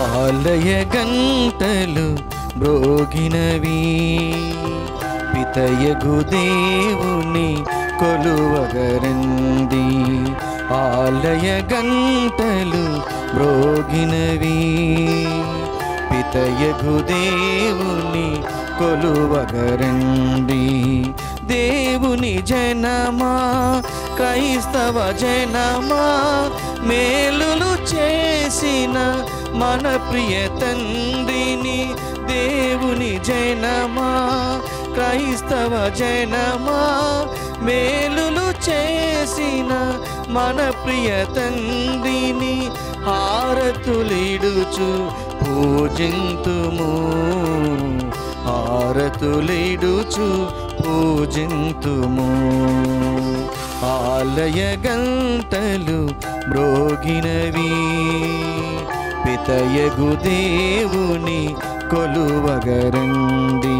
ఆలయ గంటలు మ్రోగినవి పితయగు దేవుని కొలువగరంది ఆలయ గంటలు మ్రోగినవి పితయగు దేవుని కొలువగరంది దేవుని జనమా క్రైస్తవ జనమా మేలులు చేసిన మన ప్రియ తండ్రిని దేవుని జనమా క్రైస్తవ జనమా మేలులు చేసిన మన ప్రియ తండ్రిని హారతులిడుచు పూజింతుము హారతులిడుచు పూజింతుము ఆలయ గంటలు మ్రోగినవి పితయగు దేవుని కొలువగరండి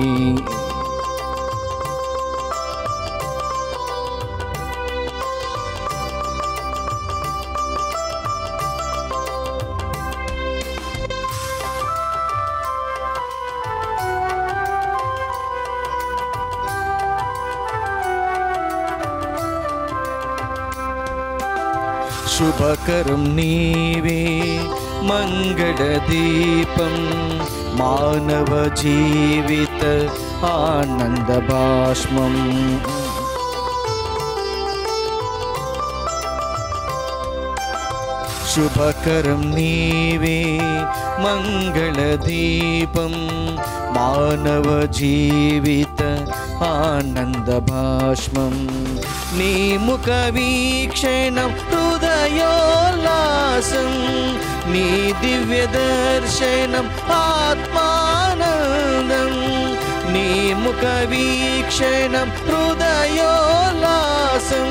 शुभकरं नीवे मंगलदीपं मानव जीवित आनंद बाष्मं शुभकरं नीवे मंगलदीपं मानव जीवित आनंद बाष्मं नी मुख वीक्षणं हृदयोल्लासं नी दिव्य दर्शनं आत्मानन्दं नी मुख वीक्षणं हृदयोल्लासं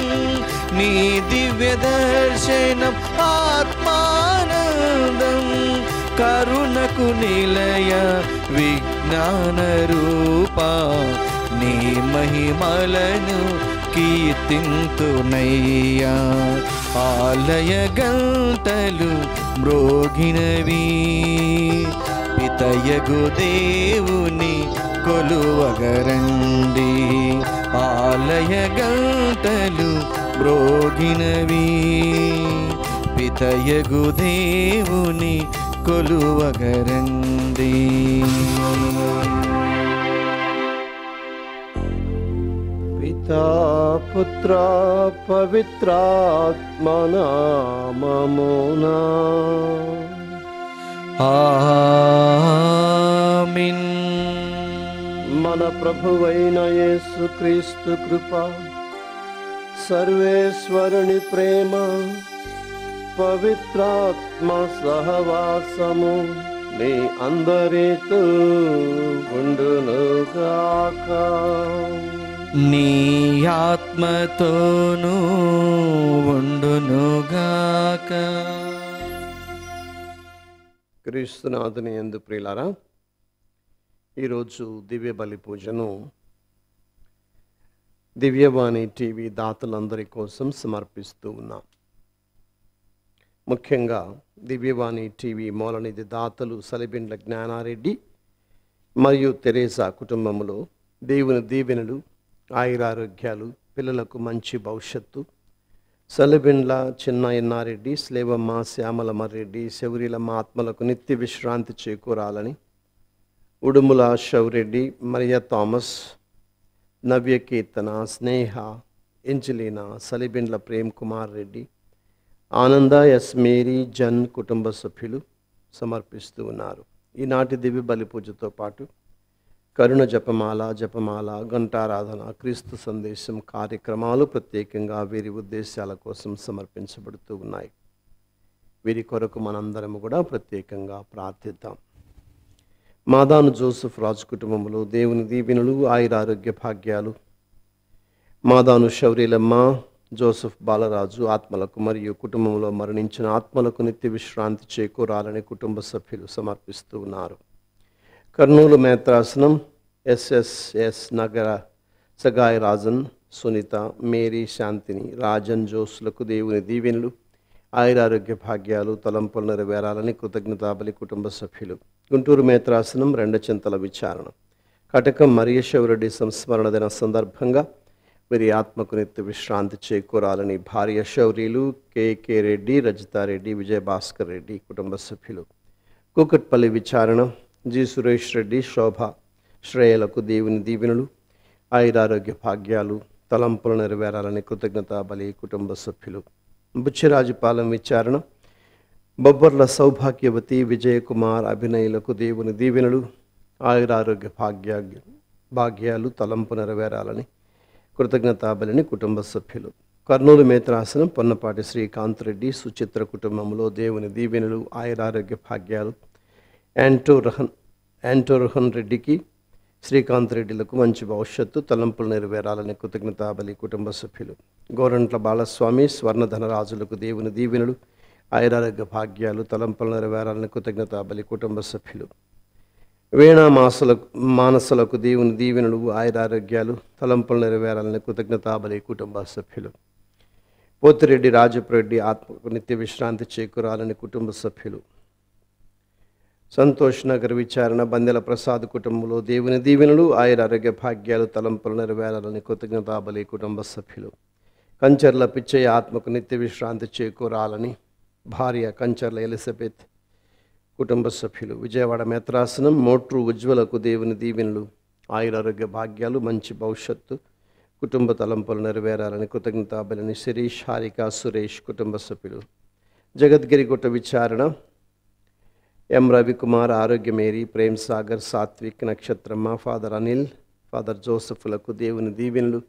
नी दिव्य दर्शनं आत्मानन्दं करुणकु निलय विज्ञान रूपा नी महिमलनु కీర్తింతునయ్యా ఆలయ గంటలు మ్రోగినవి పితయగు దేవుని కొలువగరండి ఆలయ గంటలు మ్రోగినవి పితయగు దేవుని కొలువగరండి पिता पुत्र पवित्रात्मना ममुना आमीन मन प्रभुवैन येसु क्रीस्तु कृपा सर्वेश्वरुनि प्रेम पवित्रात्मा सहवासमु नी अंदरितो गुंडुनु गाका నీ ఆత్మతోను ఉండునుగాక. క్రీస్తునాథుని యందు ప్రియులారా, ఈరోజు దివ్య బలి పూజను దివ్యవాణి టీవీ దాతలందరి కోసం సమర్పిస్తూ ఉన్నాం. ముఖ్యంగా దివ్యవాణి టీవీ మూలనిధి దాతలు సలిబిండ్ల జ్ఞానారెడ్డి మరియు తెరేసా కుటుంబంలో దేవుని దీవెనలు, ఆయురారోగ్యాలు, పిల్లలకు మంచి భవిష్యత్తు. సలిబిండ్ల చిన్నయన్నారెడ్డి, స్లేవమ్మ, శ్యామలమ్మారెడ్డి, శౌరీలమ్మ ఆత్మలకు నిత్య విశ్రాంతి చేకూరాలని ఉడుముల శౌరెడ్డి, మరియా థామస్, నవ్య కీర్తన, స్నేహ, ఎంజలీనా, సలిబిండ్ల ప్రేమ్ కుమార్ రెడ్డి, ఆనంద, యస్మేరీ, జన్ కుటుంబ సభ్యులు సమర్పిస్తూ ఉన్నారు. ఈనాటి దివ్య బలి పూజతో పాటు కరుణ జపమాల, గంటారాధన, క్రీస్తు సందేశం కార్యక్రమాలు ప్రత్యేకంగా వీరి ఉద్దేశాల కోసం సమర్పించబడుతూ ఉన్నాయి. వీరి కొరకు మనందరము కూడా ప్రత్యేకంగా ప్రార్థిద్దాం. మాదాను జోసెఫ్ రాజు కుటుంబంలో దేవుని దీవెనలు, ఆయురారోగ్య భాగ్యాలు మాదాను శౌరీలమ్మ, జోసెఫ్ బాలరాజు ఆత్మలకు మరియు కుటుంబంలో మరణించిన ఆత్మలకు నిత్య విశ్రాంతి చేకూరాలని కుటుంబ సభ్యులు సమర్పిస్తూ ఉన్నారు. కర్నూలు మేత్రాసనం ఎస్ఎస్ఎస్ నగర సగాయ్ రాజన్, సునీత, మేరీ, శాంతిని, రాజన్ జోస్లకు దేవుని దీవెనలు, ఆయురారోగ్య భాగ్యాలు తలంపులు నెరవేరాలని కృతజ్ఞతాబలి కుటుంబ సభ్యులు గుంటూరు మేత్రాసనం రెండు చింతల విచారణ కటకం మరియేశ్వరుడి సంస్మరణ దిన సందర్భంగా వీరి ఆత్మకు నిత్య విశ్రాంతి చేకూరాలని భార్య శౌరీలు కేకే రెడ్డి రజితారెడ్డి విజయభాస్కర్ రెడ్డి కుటుంబ సభ్యులు కూకట్పల్లి విచారణ జి సురేష్ రెడ్డి శోభ శ్రేయలకు దేవుని దీవెనలు ఆయురారోగ్య భాగ్యాలు తలంపులు నెరవేరాలని కృతజ్ఞతాబలి కుటుంబ సభ్యులు బుచ్చిరాజుపాలెం విచారణ బొబ్బర్ల సౌభాగ్యవతి విజయ కుమార్ అభినయులకు దేవుని దీవెనలు ఆయురారోగ్య భాగ్యాలు తలంపు నెరవేరాలని కృతజ్ఞతాబలిని కుటుంబ సభ్యులు కర్నూలు మేత్రాసనం పొన్నపాటి శ్రీకాంత్ రెడ్డి సుచిత్ర కుటుంబంలో దేవుని దీవెనలు ఆయురారోగ్య భాగ్యాలు యాంటో రహన్ రెడ్డికి శ్రీకాంత్ రెడ్డిలకు మంచి భవిష్యత్తు తలంపులు నెరవేరాలని కృతజ్ఞతాబలి కుటుంబ సభ్యులు గోరంట్ల బాలస్వామి స్వర్ణధనరాజులకు దేవుని దీవెనలు ఆయురారోగ్య భాగ్యాలు తలంపులు నెరవేరాలని కృతజ్ఞతాబలి కుటుంబ సభ్యులు వీణా మానసులకు దేవుని దీవెనలు ఆయురారోగ్యాలు తలంపులు నెరవేరాలని కృతజ్ఞతాబలి కుటుంబ సభ్యులు పోతిరెడ్డి రాజపురెడ్డి ఆత్మకు నిత్య విశ్రాంతి చేకూరాలని కుటుంబ సభ్యులు సంతోష్ నగర్ విచారణ బందెల ప్రసాద్ కుటుంబంలో దేవుని దీవెనలు ఆయురారోగ్య భాగ్యాలు తలంపులు నెరవేరాలని కృతజ్ఞతాబలి కుటుంబ సభ్యులు కంచర్ల పిచ్చయ్య ఆత్మకు నిత్య విశ్రాంతి చేకూరాలని భార్య కంచర్ల ఎలిజబెత్ కుటుంబ సభ్యులు విజయవాడ మేత్రాసనం మోట్రు ఉజ్వలకు దేవుని దీవెనలు ఆయురారోగ్య భాగ్యాలు మంచి భవిష్యత్తు కుటుంబ తలంపులు నెరవేరాలని కృతజ్ఞతాబలిని శిరీష్ హారిక సురేష్ కుటుంబ సభ్యులు జగద్గిరిగుట్ట విచారణ एम रविकुमार आरोग्य मेरी प्रेम सागर सात्विक नक्षत्रम्मा फादर अनिल फादर जोसेफ्लकु देवुनि दीवेनलु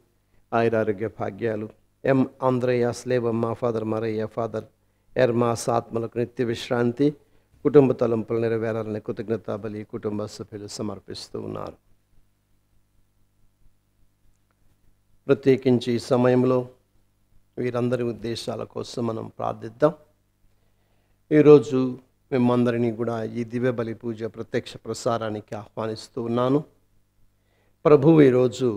आयुरारोग्य भाग्यालु M Andraiah Slevamma father Marayya father Erma सात्मलकु नित्य विश्रांति कुटुंब तलंपुल नेरवेरालनि कृतज्ञताबलि कुटुंब सभ्युलु समर्पिस्तू उन्नारु प्रत्येकिंचि ई समयंलो वीरंदरि उद्देशाल कोसम मनं प्रार्थिद्दां ई रोजु మిమ్మందరినీ కూడా ఈ దివ్య బలి పూజ ప్రత్యక్ష ప్రసారానికి ఆహ్వానిస్తూ ఉన్నాను. ప్రభువు ఈరోజు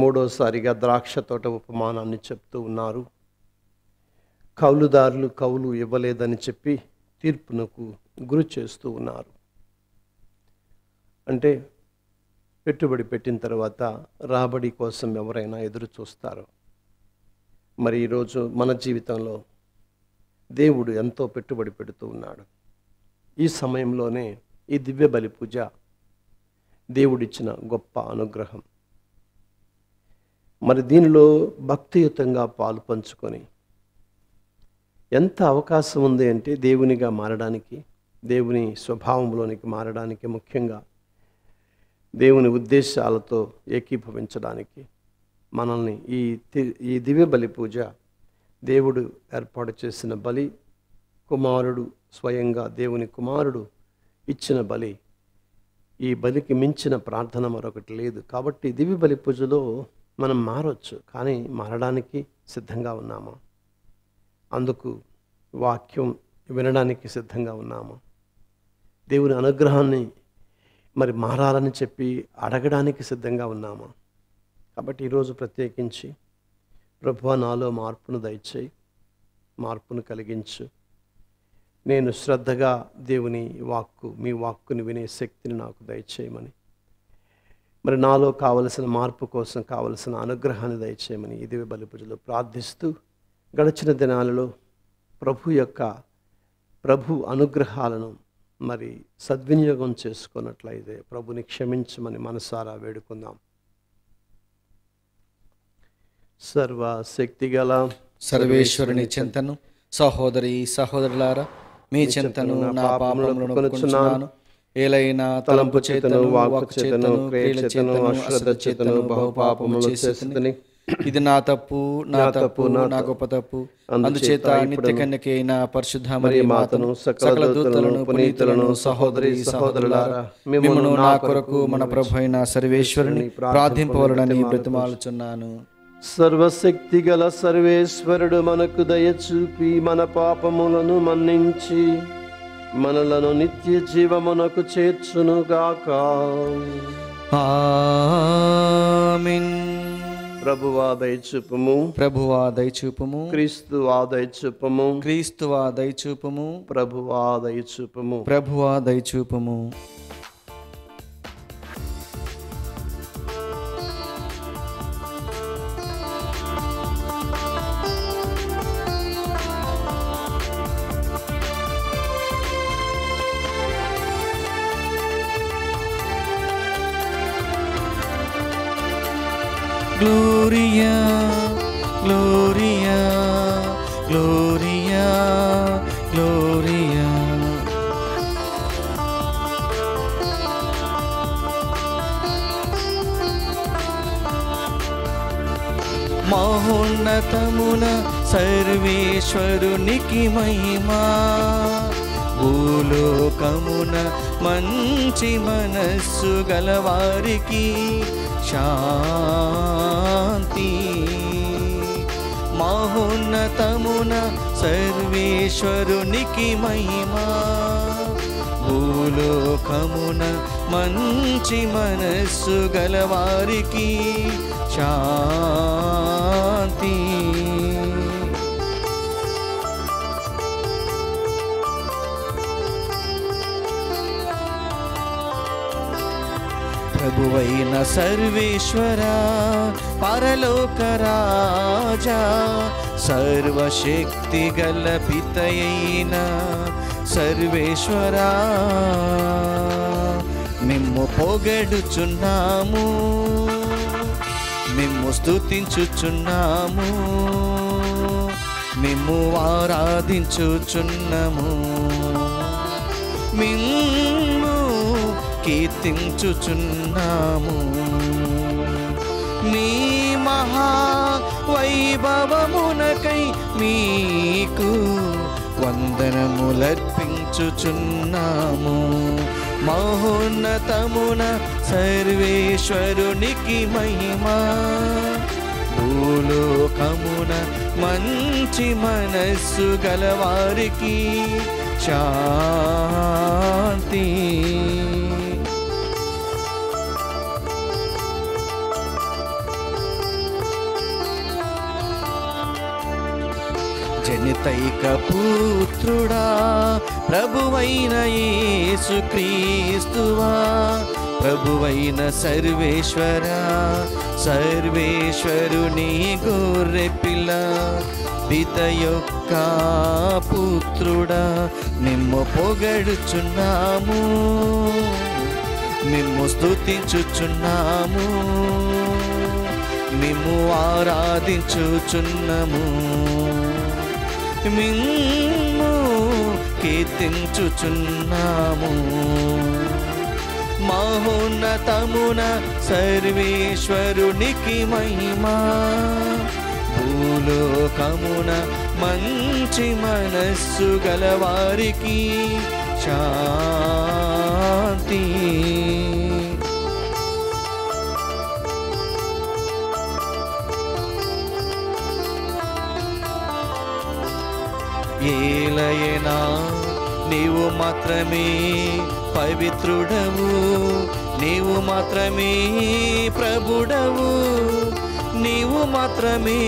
మూడోసారిగా ద్రాక్ష తోట ఉపమానాన్ని చెప్తూ ఉన్నారు. కౌలుదారులు కౌలు ఇవ్వలేదని చెప్పి తీర్పునకు గురి చేస్తూ ఉన్నారు. అంటే పెట్టుబడి పెట్టిన తర్వాత రాబడి కోసం ఎవరైనా ఎదురు చూస్తారు. మరి ఈరోజు మన జీవితంలో దేవుడు ఎంతో పెట్టుబడి పెడుతూ ఉన్నాడు. ఈ సమయంలోనే ఈ దివ్య బలి పూజ దేవుడిచ్చిన గొప్ప అనుగ్రహం. మరి దీనిలో భక్తియుతంగా పాలు పంచుకొని ఎంత అవకాశం ఉంది అంటే దేవునిగా మారడానికి, దేవుని స్వభావంలోనికి మారడానికి, ముఖ్యంగా దేవుని ఉద్దేశాలతో ఏకీభవించడానికి మనల్ని ఈ దివ్య బలి పూజ దేవుడు ఏర్పాటు చేసిన బలి, కుమారుడు స్వయంగా దేవుని కుమారుడు ఇచ్చిన బలి, ఈ బలికి మించిన ప్రార్థన మరొకటి లేదు. కాబట్టి దివ్య బలి పూజలో మనం మారవచ్చు, కానీ మారడానికి సిద్ధంగా ఉన్నామా? అందుకు వాక్యం వినడానికి సిద్ధంగా ఉన్నామా? దేవుని అనుగ్రహాన్ని మరి మారాలని చెప్పి అడగడానికి సిద్ధంగా ఉన్నామా? కాబట్టి ఈరోజు ప్రత్యేకించి ప్రభువా నాలో మార్పును దయచేయి, మార్పును కలిగించు, నేను శ్రద్ధగా దేవుని వాక్కు మీ వాక్కుని వినే శక్తిని నాకు దయచేయమని, మరి నాలో కావలసిన మార్పు కోసం కావలసిన అనుగ్రహాన్ని దయచేయమని ఈ దివ్య బలి పూజలో ప్రార్థిస్తూ గడిచిన దినాలలో ప్రభు అనుగ్రహాలను మరి సద్వినియోగం చేసుకున్నట్లయితే ప్రభుని క్షమించమని మనసారా వేడుకుందాం. సర్వశక్తిగల సర్వేశ్వరుని చింతను సహోదరి సహోదరులారా, మీ చింతను నా పాపములను కొనుచున్నాను. ఏలైనా తలంపు చేతను వాక్కు చేతను క్రియల చేతను అశ్రద్ధ చేతను బహు పాపములు చేసితిని. ఇది నా తప్పు, నా తప్పు, నా గొప్ప తప్పు. అందుచేత నిత్య కన్యకైన పరిశుద్ధ మరియ మాతను, సకల దూతలను, పునీతులను, సహోదరి సహోదరులారా, మిమ్మును నా కొరకు మన ప్రభువైన సర్వేశ్వరుని ప్రార్థింపవలెనని బ్రతిమాలుచున్నాను. సర్వశక్తిగల సర్వేశ్వరుడు మనకు దయచూపి మన పాపములను మన్నించి మనలను నిత్య జీవమునకు చేర్చునుగాక. ఆమేన్. ప్రభువాదైచుపము ప్రభువాదైచుపము క్రీస్తువాదైచుపము క్రీస్తువాదైచుపము ప్రభువాదైచుపము ప్రభువాదైచుపము Gloria, Gloria, Gloria, Gloria. మహోన్నతమున సర్వేశ్వరునికి మహిమా భూలోకమున మంచి మనస్సు గలవారికి शांति महोन्नतमुन सर्वेश्वरुनिकी महिमा भूलोकमुन मंची मनस्सु गलवारिकी शांति ప్రభువైన సర్వేశ్వరా పరలోక రాజా సర్వశక్తి గల పితయైన సర్వేశ్వరా మిమ్ము పొగడుచున్నాము మిమ్ము స్తుతించుచున్నాము మిమ్ము ఆరాధించుచున్నాము మిమ్ము కీర్తించుచున్నాము మీ మహా వైభవమునకై మీకు వందనములర్పించుచున్నాము మహోన్నతమున సర్వేశ్వరునికి మహిమా భూలోకమున మంచి మనస్సు గలవారికి శాంతి జనితైక పుత్రుడా ప్రభువైన యేసు క్రీస్తువా ప్రభువైన సర్వేశ్వరా సర్వేశ్వరుని గొర్రెపిల్ల పితయొక్క పుత్రుడా నిమ్ము పొగడుచున్నాము నిమ్ము స్తుతించుచున్నాము నిమ్ము ఆరాధించుచున్నాము మిమ్ము కీర్తించుచున్నాము మహోన్నతమున సర్వేశ్వరునికి మహిమా భూలోకమున మంచి మనస్సు గలవారికి శాంతి ఏలయనా నీవు మాత్రమే పవిత్రుడవు నీవు మాత్రమే ప్రభుడవు నీవు మాత్రమే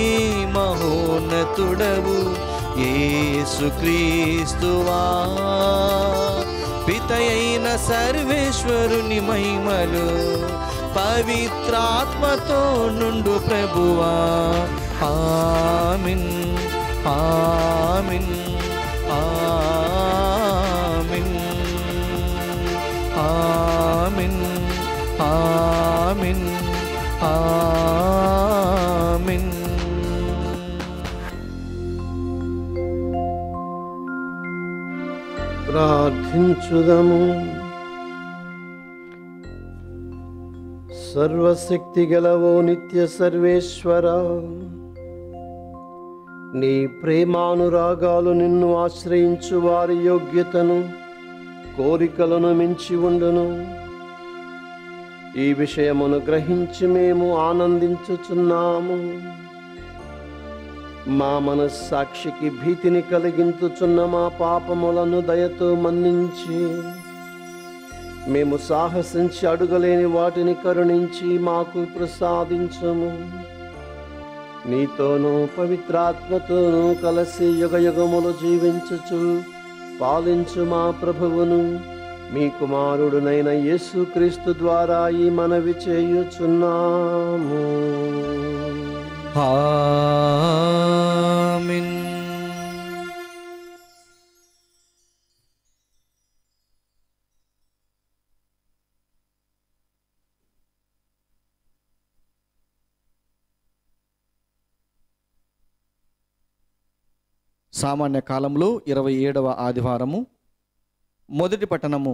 మహోన్నతుడవు యేసు క్రీస్తువా పితయైన సర్వేశ్వరుని మహిమలు పవిత్రాత్మతో నుండు ప్రభువా ఆమేన్ ఆమేన్ ఆమేన్ ఆమేన్ ఆమేన్ ఆమేన్. ప్రార్థించుదము. సర్వశక్తి గలవో నిత్య సర్వేశ్వరా, నీ ప్రేమానురాగాలు నిన్ను ఆశ్రయించు వారి యోగ్యతను కోరికలను మించి ఉండును. ఈ విషయమును గ్రహించి మేము ఆనందించుచున్నాము. మా మనస్సాక్షికి భీతిని కలిగించుచున్న మా పాపములను దయతో మన్నించి, మేము సాహసించి అడుగలేని వాటిని కరుణించి మాకు ప్రసాదించము. నీతోను పవిత్రాత్మతోను కలిసి యుగయుగములు జీవించుచు పాలించు మా ప్రభువును మీ కుమారుడునైన యేసుక్రీస్తు ద్వారా ఈ మనవి చేయుచున్నాము. ఆమేన్. సామాన్య కాలంలో 27వ ఆదివారము మొదటి పట్టణము.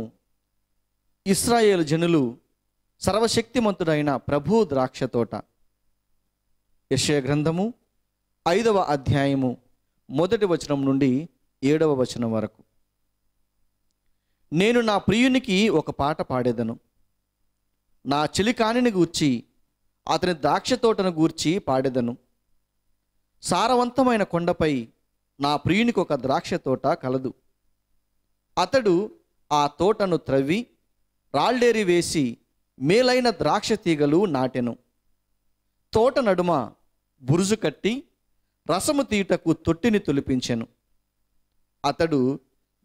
ఇశ్రాయేలు జనులు సర్వశక్తిమంతుడైన ప్రభు ద్రాక్ష తోట. యెషయా గ్రంథము 5వ అధ్యాయము 1వ వచనం నుండి 7వ వచనం వరకు. నేను నా ప్రియునికి ఒక పాట పాడేదను, నా చిలికానిని గూర్చి అతని ద్రాక్ష తోటను గూర్చి పాడేదను. సారవంతమైన కొండపై నా ప్రియునికి ఒక ద్రాక్ష తోట కలదు. అతడు ఆ తోటను త్రవ్వి రాళ్లేరి వేసి మేలైన ద్రాక్ష తీగలు నాటెను. తోట నడుమ బురుజు కట్టి రసము తీటకు తొట్టిని తొలిపించెను. అతడు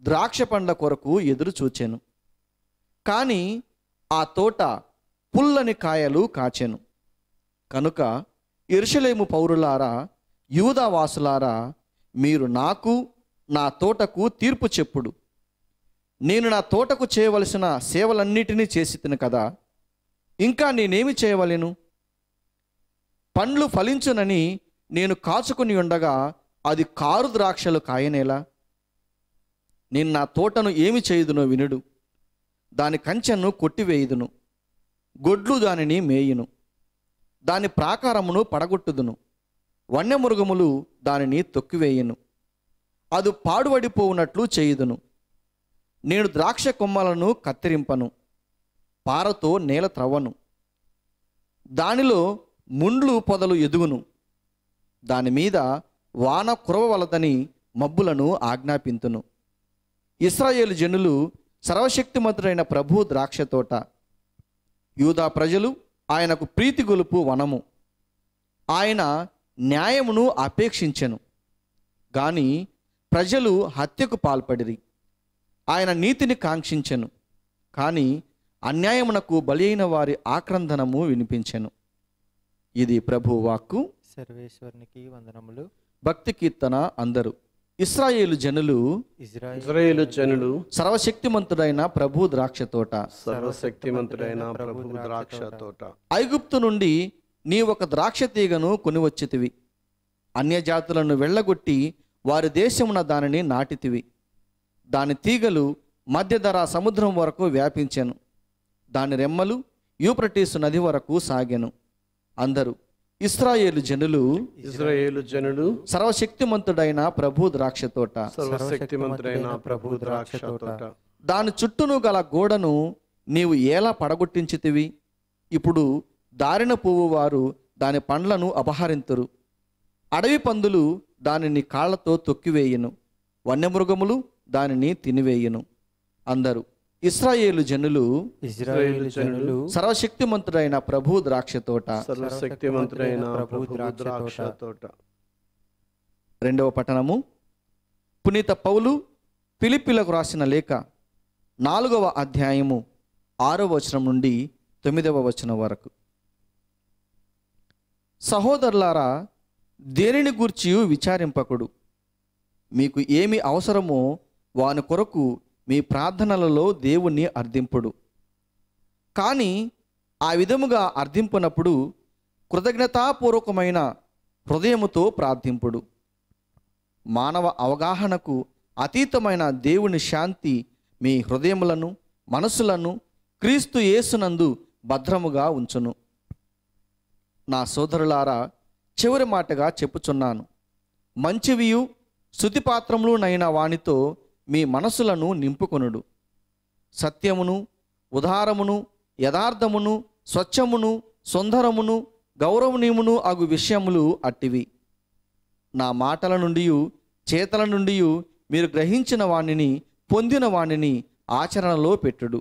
ద్రాక్ష పండ్ల కొరకు ఎదురు చూచెను, కానీ ఆ తోట పుల్లని కాయలు కాచెను. కనుక యెరూషలేము పౌరులారా, యూదావాసులారా, మీరు నాకు నా తోటకు తీర్పు చెప్పుడు. నేను నా తోటకు చేయవలసిన సేవలన్నిటినీ చేసి తిను కదా, ఇంకా నేనేమి చేయవలెను? పండ్లు ఫలించునని నేను కాచుకుని ఉండగా అది కారు ద్రాక్షలు కాయనేలా? నేను నా తోటను ఏమి చేయుదునో వినుడు. దాని కంచెను కొట్టివేయుదును, గొడ్లు దానిని మేయును, దాని ప్రాకారమును పడగొట్టుదును, వన్యమృగములు దానిని తొక్కివేయను, అది పాడుబడిపోవునట్లు చేయుదును. నేను ద్రాక్ష కొమ్మలను కత్తిరింపను, పారతో నేల త్రవ్వను, దానిలో ముండ్లు పొదలు ఎదుగును, దానిమీద వాన కురవవలదని మబ్బులను ఆజ్ఞాపింతును. ఇశ్రాయేలు జనులు సర్వశక్తిమంతుడైన ప్రభు ద్రాక్ష తోట, యూదా ప్రజలు ఆయనకు ప్రీతి గొలుపు వనము. ఆయన న్యాయమును అపేక్షించెను, కానీ ప్రజలు హత్యకు పాల్పడిరి. ఆయన నీతిని కాంక్షించెను, కానీ అన్యాయమునకు బలి అయిన వారి ఆక్రందనము వినిపించెను. ఇది ప్రభు వాక్కు. సర్వేశ్వరునికి వందనములు. భక్తి కీర్తన. అందరూ ఇశ్రాయేలు జనులు సర్వశక్తిమంతుడైన ప్రభు ద్రాక్ష తోట, ఐగుప్తు నుండి నీ ఒక ద్రాక్ష తీగను కొని వచ్చితివి. అన్యజాతులను వెళ్ళగొట్టి వారి దేశమున దానిని నాటితివి. దాని తీగలు మధ్యధరా సముద్రం వరకు వ్యాపించెను, దాని రెమ్మలు యూప్రటీసు నది వరకు సాగెను. అందరూ ఇశ్రాయేలు జనులు సర్వశక్తిమంతుడైన ప్రభు ద్రాక్ష తోట, దాని చుట్టూను గల గోడను నీవు ఎలా పడగొట్టించితివి? ఇప్పుడు దారిన పువ్వు వారు దాని పండ్లను అపహరింతురు, అడవి పందులు దానిని కాళ్లతో తొక్కివేయను, వన్యమృగములు దానిని తినివేయను. అందరూ ఇశ్రాయేలు జనులు సర్వశక్తిమంతుడైన ప్రభు ద్రాక్ష తోట, రెండవ పఠనము. పునీత పౌలు ఫిలిప్పీలకు రాసిన లేఖ 4వ అధ్యాయము 6వ వచనం నుండి 9వ వచనం వరకు. సహోదరులారా, దేనిని గూర్చి విచారింపకుడు. మీకు ఏమి అవసరమో వాని కొరకు మీ ప్రార్థనలలో దేవుణ్ణి అర్థింపుడు. కానీ ఆ విధముగా అర్థింపునప్పుడు కృతజ్ఞతాపూర్వకమైన హృదయముతో ప్రార్థింపుడు. మానవ అవగాహనకు అతీతమైన దేవుని శాంతి మీ హృదయములను మనసులను క్రీస్తు యేసునందు భద్రముగా ఉంచును. నా సోదరులారా, చివరి మాటగా చెప్పుచున్నాను, మంచివియు స్తుతిపాత్రములునైన వానితో మీ మనసులను నింపుకొనుడు. సత్యమును, ఉదారమును, యథార్థమును, స్వచ్ఛమును, సుందరమును, గౌరవనీయమును అగు విషయములు అట్టివి. నా మాటల నుండి చేతల నుండి మీరు గ్రహించిన వాణిని పొందిన వాణిని ఆచరణలో పెట్టుడు.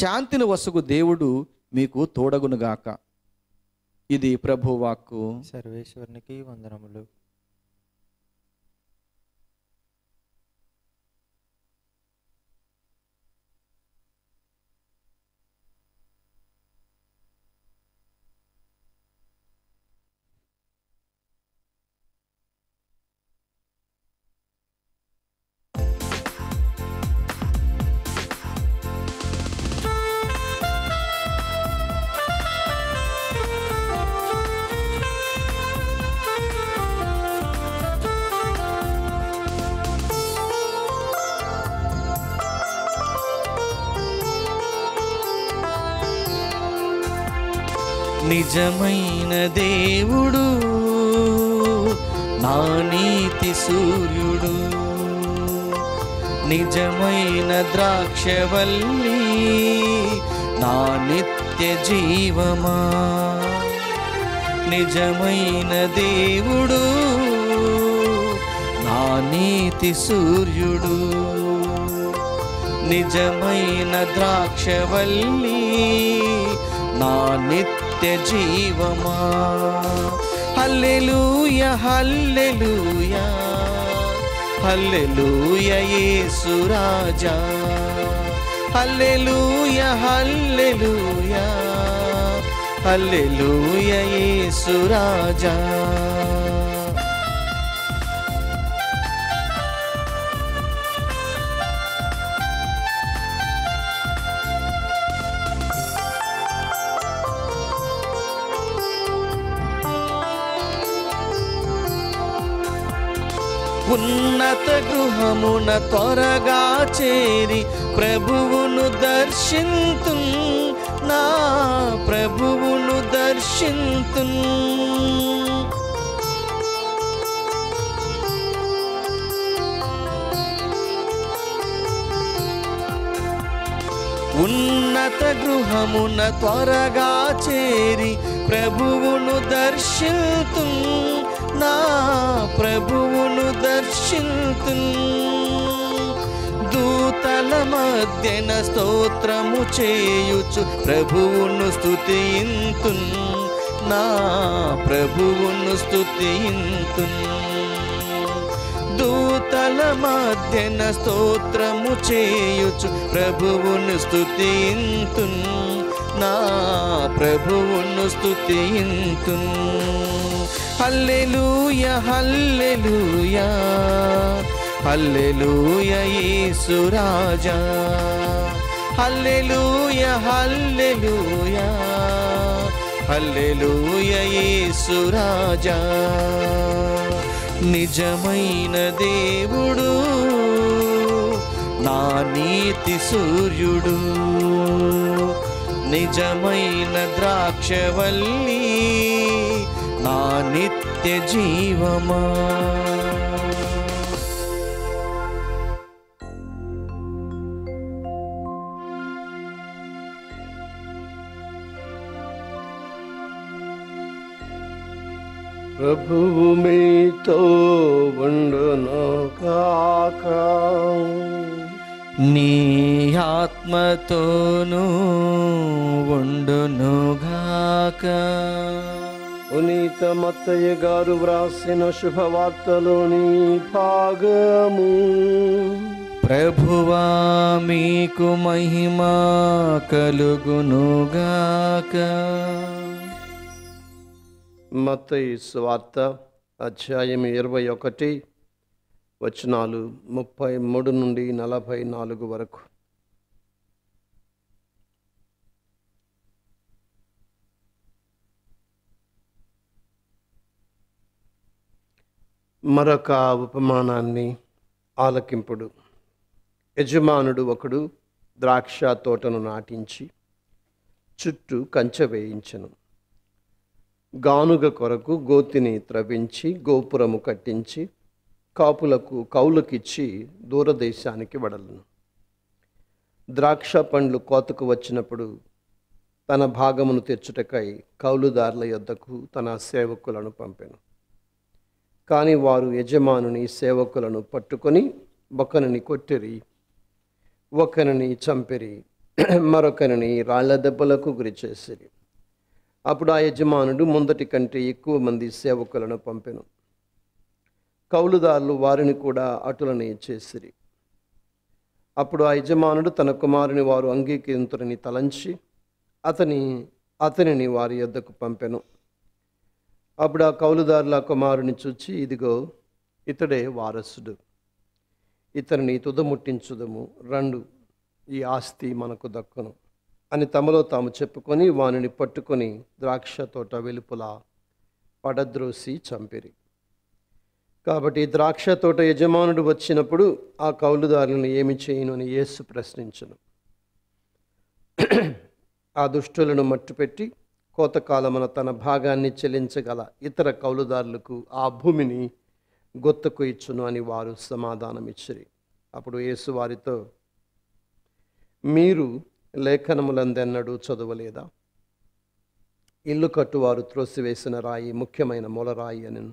శాంతిని వసగు దేవుడు మీకు తోడగునుగాక. ఇది ప్రభు వాక్కు. సర్వేశ్వరునికి వందనములు. నిజమైన దేవుడు నా నీతి సూర్యుడు, నిజమైన ద్రాక్షవల్లి నా నిత్య జీవమా. నిజమైన దేవుడు నా నీతి సూర్యుడు, నిజమైన ద్రాక్షవల్లి నా నిత్య జీవమా. హల్లెలూయా హల్లెలూయా హల్లెలూయా యేసు రాజా, హల్లెలూయా హల్లెలూయా హల్లెలూయా యేసు రాజా. ఉన్నత గృహమున త్వరగా చేరి ప్రభువును దర్శింతుం, నా ప్రభువును దర్శింతుం. ఉన్నత గృహమున త్వరగా చేరి ప్రభువును దర్శింతుం, నా ప్రభువును దర్శింతుం. దూతల మధ్యన స్తోత్రము చేయుచు ప్రభువును స్తుతింతుం, నా ప్రభువును స్తుతింతుం. దూతల మధ్యన స్తోత్రము చేయుచు ప్రభువును స్తుతింతుం, నా ప్రభువును స్తుతింతుం. హల్లెలూయా హల్లెలూయా హల్లెలూయా యేసు రాజా, హల్లెలూయా హల్లెలూయా హల్లెలూయా యేసు రాజా. నిజమైన దేవుడు నా నీతి సూర్యుడు, నిజమైన ద్రాక్షవల్లి నా నిత్య జీవమా. ప్రభువు మీతో ఉండును గాక, నీ ఆత్మతోనూ ఉండును గాక. పునీత మత్తయ్య గారు వ్రాసిన శుభవార్తలోని భాగము. ప్రభువా మీకు మహిమ కలుగునుగాక. మత్తయి సువార్త అధ్యాయం 21 వచనాలు 33 నుండి 44 వరకు. మరొక ఉపమానాన్ని ఆలకింపుడు. యజమానుడు ఒకడు ద్రాక్ష తోటను నాటించి చుట్టూ కంచె వేయించెను. గానుగ కొరకు గోతిని త్రవించి గోపురము కట్టించి కాపులకు కౌలుకిచ్చి దూరదేశానికి వడలను. ద్రాక్ష పండ్లు కోతకు వచ్చినప్పుడు తన భాగమును తెచ్చుటకై కౌలుదారుల యొద్దకు తన సేవకులను పంపెను. కానీ వారు యజమానుని సేవకులను పట్టుకొని ఒకరిని కొట్టిరి, ఒకరిని చంపిరి, మరొకరిని రాళ్ల దెబ్బలకు గురి చేసిరి. అప్పుడు ఆ యజమానుడు ముందటి కంటే ఎక్కువ మంది సేవకులను పంపెను. కౌలుదారులు వారిని కూడా అటులనే చేసిరి. అప్పుడు ఆ యజమానుడు తన కుమారుని వారు అంగీకరింతురని తలంచి అతనిని వారి యొద్దకు పంపెను. అప్పుడు ఆ కౌలుదారుల కుమారుని చూచి, ఇదిగో ఇతడే వారసుడు, ఇతనిని తుదముట్టించుదము, రండు, ఈ ఆస్తి మనకు దక్కును అని తమలో తాము చెప్పుకొని వానిని పట్టుకొని ద్రాక్ష తోట వెలుపులా పడద్రోసి చంపిరి. కాబట్టి ద్రాక్ష తోట యజమానుడు వచ్చినప్పుడు ఆ కౌలుదారులను ఏమి చేయను అని యేసు ప్రశ్నించను. ఆ దుష్టులను మట్టుపెట్టి కోతకాలమున తన భాగాన్ని చెల్లించగల ఇతర కౌలుదారులకు ఆ భూమిని గొత్తకు ఇచ్చును అని వారు సమాధానమిచ్చిరి. అప్పుడు యేసు వారితో, మీరు లేఖనములందెన్నడూ చదవలేదా? ఇల్లు కట్టువారు త్రోసివేసిన రాయి ముఖ్యమైన మూలరాయి అనెను.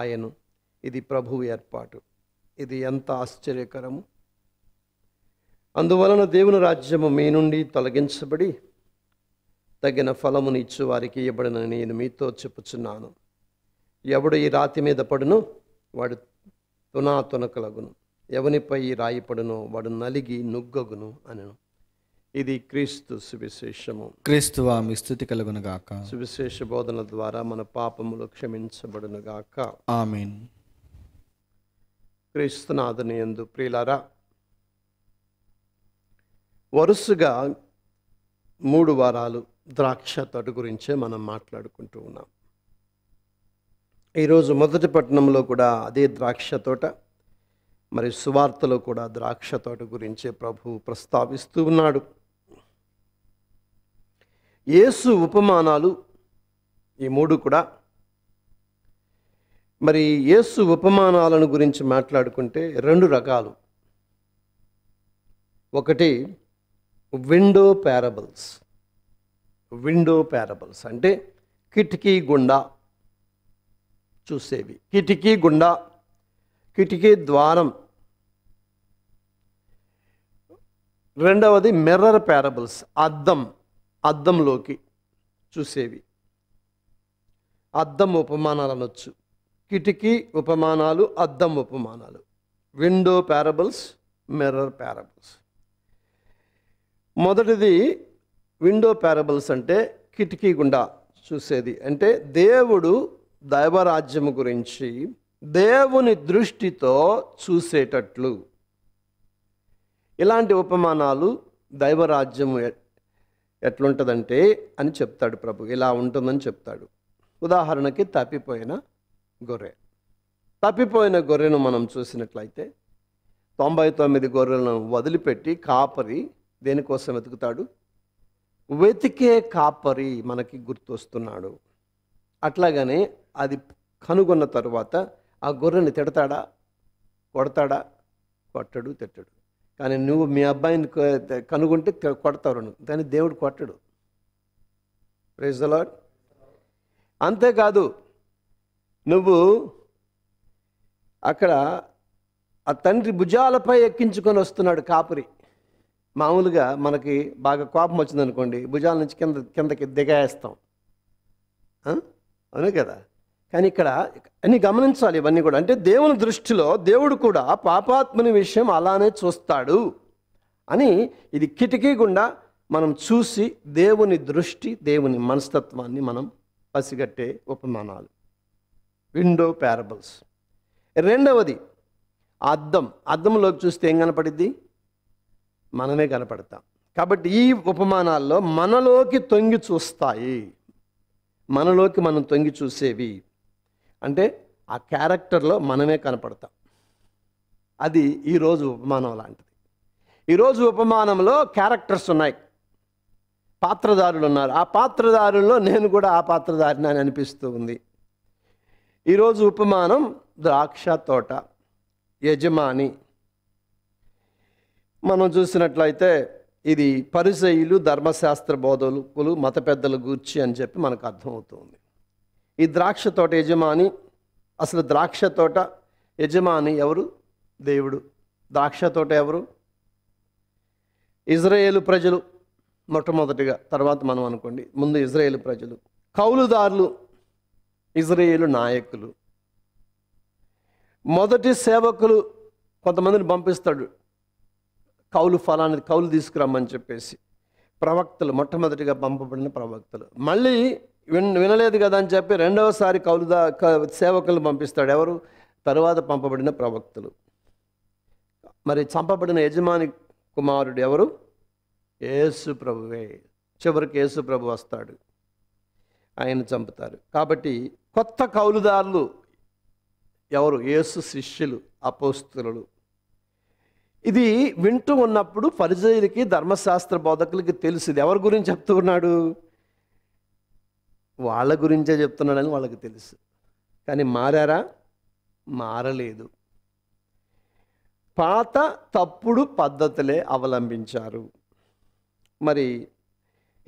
ఆయను, ఇది ప్రభువు ఏర్పాటు, ఇది ఎంత ఆశ్చర్యకరము! అందువలన దేవుని రాజ్యము మీ నుండి తొలగించబడి తగిన ఫలమును ఇచ్చు వారికి ఇవ్వబడనని నేను మీతో చెప్పుచున్నాను. ఎవడు ఈ రాతి మీద పడునో వాడు తునాతునకలగును, ఎవనిపై ఈ రాయి పడునో వాడు నలిగి నుగ్గగును అనెను. ఇది క్రీస్తు సువిశేషము. క్రీస్తువా మీ స్తుతి కలుగును గాక. సువిశేష బోధన ద్వారా మన పాపములు క్షమించబడును గాక. ఆమేన్. క్రీస్తునాథునియందు ప్రియులారా, వరుసగా 3 వారాలు ద్రాక్ష తోట గురించే మనం మాట్లాడుకుంటూ ఉన్నాం. ఈరోజు మొదటి పట్టణంలో కూడా అదే ద్రాక్ష తోట, మరి సువార్తలో కూడా ద్రాక్ష తోట గురించే ప్రభువు ప్రస్తావిస్తూ ఉన్నాడు. యేసు ఉపమానాలు ఈ 3 కూడా, మరి యేసు ఉపమానాలను గురించి మాట్లాడుకుంటే 2 రకాలు. ఒకటి విండో పారబుల్స్. విండో పారబుల్స్ అంటే కిటికీ గుండా చూసేవి. కిటికీ గుండా, కిటికీ ద్వారం. రెండవది మిర్రర్ పారబుల్స్, అద్దం, అద్దంలోకి చూసేవి. అద్దం ఉపమానాలు అనొచ్చు. కిటికీ ఉపమానాలు, అద్దం ఉపమానాలు, విండో పారబుల్స్, మిర్రర్ పారబుల్స్. మొదటిది విండో పారబుల్స్ అంటే కిటికీ గుండా చూసేది. అంటే దేవుడు దైవరాజ్యము గురించి దేవుని దృష్టితో చూసేటట్లు ఇలాంటి ఉపమానాలు. దైవరాజ్యము ఎట్లుంటుందంటే అని చెప్తాడు ప్రభు, ఇలా ఉంటుందని చెప్తాడు. ఉదాహరణకి తప్పిపోయిన గొర్రెను మనం చూసినట్లయితే 99 గొర్రెలను వదిలిపెట్టి కాపరి దేనికోసం వెతుకుతాడు? వెతికే కాపరి మనకి గుర్తొస్తున్నాడు. అట్లాగనే అది కనుగొన్న తర్వాత ఆ గొర్రెని తిడతాడా? కొడతాడా? కొట్టడు, తిట్టడు. కానీ నువ్వు మీ అబ్బాయిని కనుగొంటే కొడతావు, నువ్వు కానీ దేవుడు కొట్టడు. Praise the lord. అంతేకాదు, నువ్వు అక్కడ ఆ తండ్రి భుజాలపై ఎక్కించుకొని వస్తున్నాడు కాపరి. మామూలుగా మనకి బాగా కోపం వచ్చిందనుకోండి, భుజాల నుంచి కిందకి దిగేస్తాం, అవునే కదా. కానీ ఇక్కడ అన్ని గమనించాలి, ఇవన్నీ కూడా. అంటే దేవుని దృష్టిలో దేవుడు కూడా పాపాత్మని విషయం అలానే చూస్తాడు అని, ఇది కిటికీ గుండా మనం చూసి దేవుని దృష్టి, దేవుని మనస్తత్వాన్ని మనం పసిగట్టే ఉపమానాలు, విండో పారబుల్స్. రెండవది అద్దం. అద్దంలోకి చూస్తే ఏం కనపడిద్ది? మనమే కనపడతాం. కాబట్టి ఈ ఉపమానాల్లో మనలోకి తొంగి చూస్తాయి, మనలోకి మనం తొంగి చూసేవి. అంటే ఆ క్యారెక్టర్లో మనమే కనపడతాం. అది ఈరోజు ఉపమానం లాంటిది. ఈరోజు ఉపమానంలో క్యారెక్టర్స్ ఉన్నాయి, పాత్రధారులు ఉన్నారు. ఆ పాత్రధారుల్లో నేను కూడా ఆ పాత్రధారిని అని అనిపిస్తూ ఉంది. ఈరోజు ఉపమానం ద్రాక్ష తోట, యజమాని. మనం చూసినట్లయితే ఇది పరిసయ్యులు, ధర్మశాస్త్ర బోధకులు, మత పెద్దల గూర్చి అని చెప్పి మనకు అర్థమవుతుంది. ఈ ద్రాక్ష తోట యజమాని, అసలు ద్రాక్ష తోట యజమాని ఎవరు? దేవుడు. ద్రాక్ష తోట ఎవరు? ఇజ్రాయేలు ప్రజలు, మొట్టమొదటిగా తర్వాత మనం అనుకోండి ముందు ఇజ్రాయేలు ప్రజలు కౌలుదారులు ఇజ్రాయేలు నాయకులు మొదటి సేవకులు కొంతమందిని పంపిస్తాడు కౌలు ఫలాన్ని కౌలు తీసుకురమ్మని చెప్పేసి ప్రవక్తలు మొట్టమొదటిగా పంపబడిన ప్రవక్తలు మళ్ళీ వినలేదు కదా అని చెప్పి రెండవసారి కౌలుదా సేవకులను పంపిస్తాడు ఎవరు తర్వాత పంపబడిన ప్రవక్తలు మరి చంపబడిన యజమాని కుమారుడు ఎవరు యేసు ప్రభువే చివరికి యేసు ప్రభు వస్తాడు ఆయన చంపుతారు కాబట్టి కొత్త కౌలుదారులు ఎవరు యేసు శిష్యులు అపోస్తులు ఇది వింటూ ఉన్నప్పుడు పరిచర్యకి ధర్మశాస్త్ర బోధకులకి తెలుసు ఎవరి గురించి చెప్తూ ఉన్నాడు వాళ్ళ గురించే చెప్తున్నాడని వాళ్ళకి తెలుసు కానీ మారారా మారలేదు పాత తప్పుడు పద్ధతులే అవలంబించారు మరి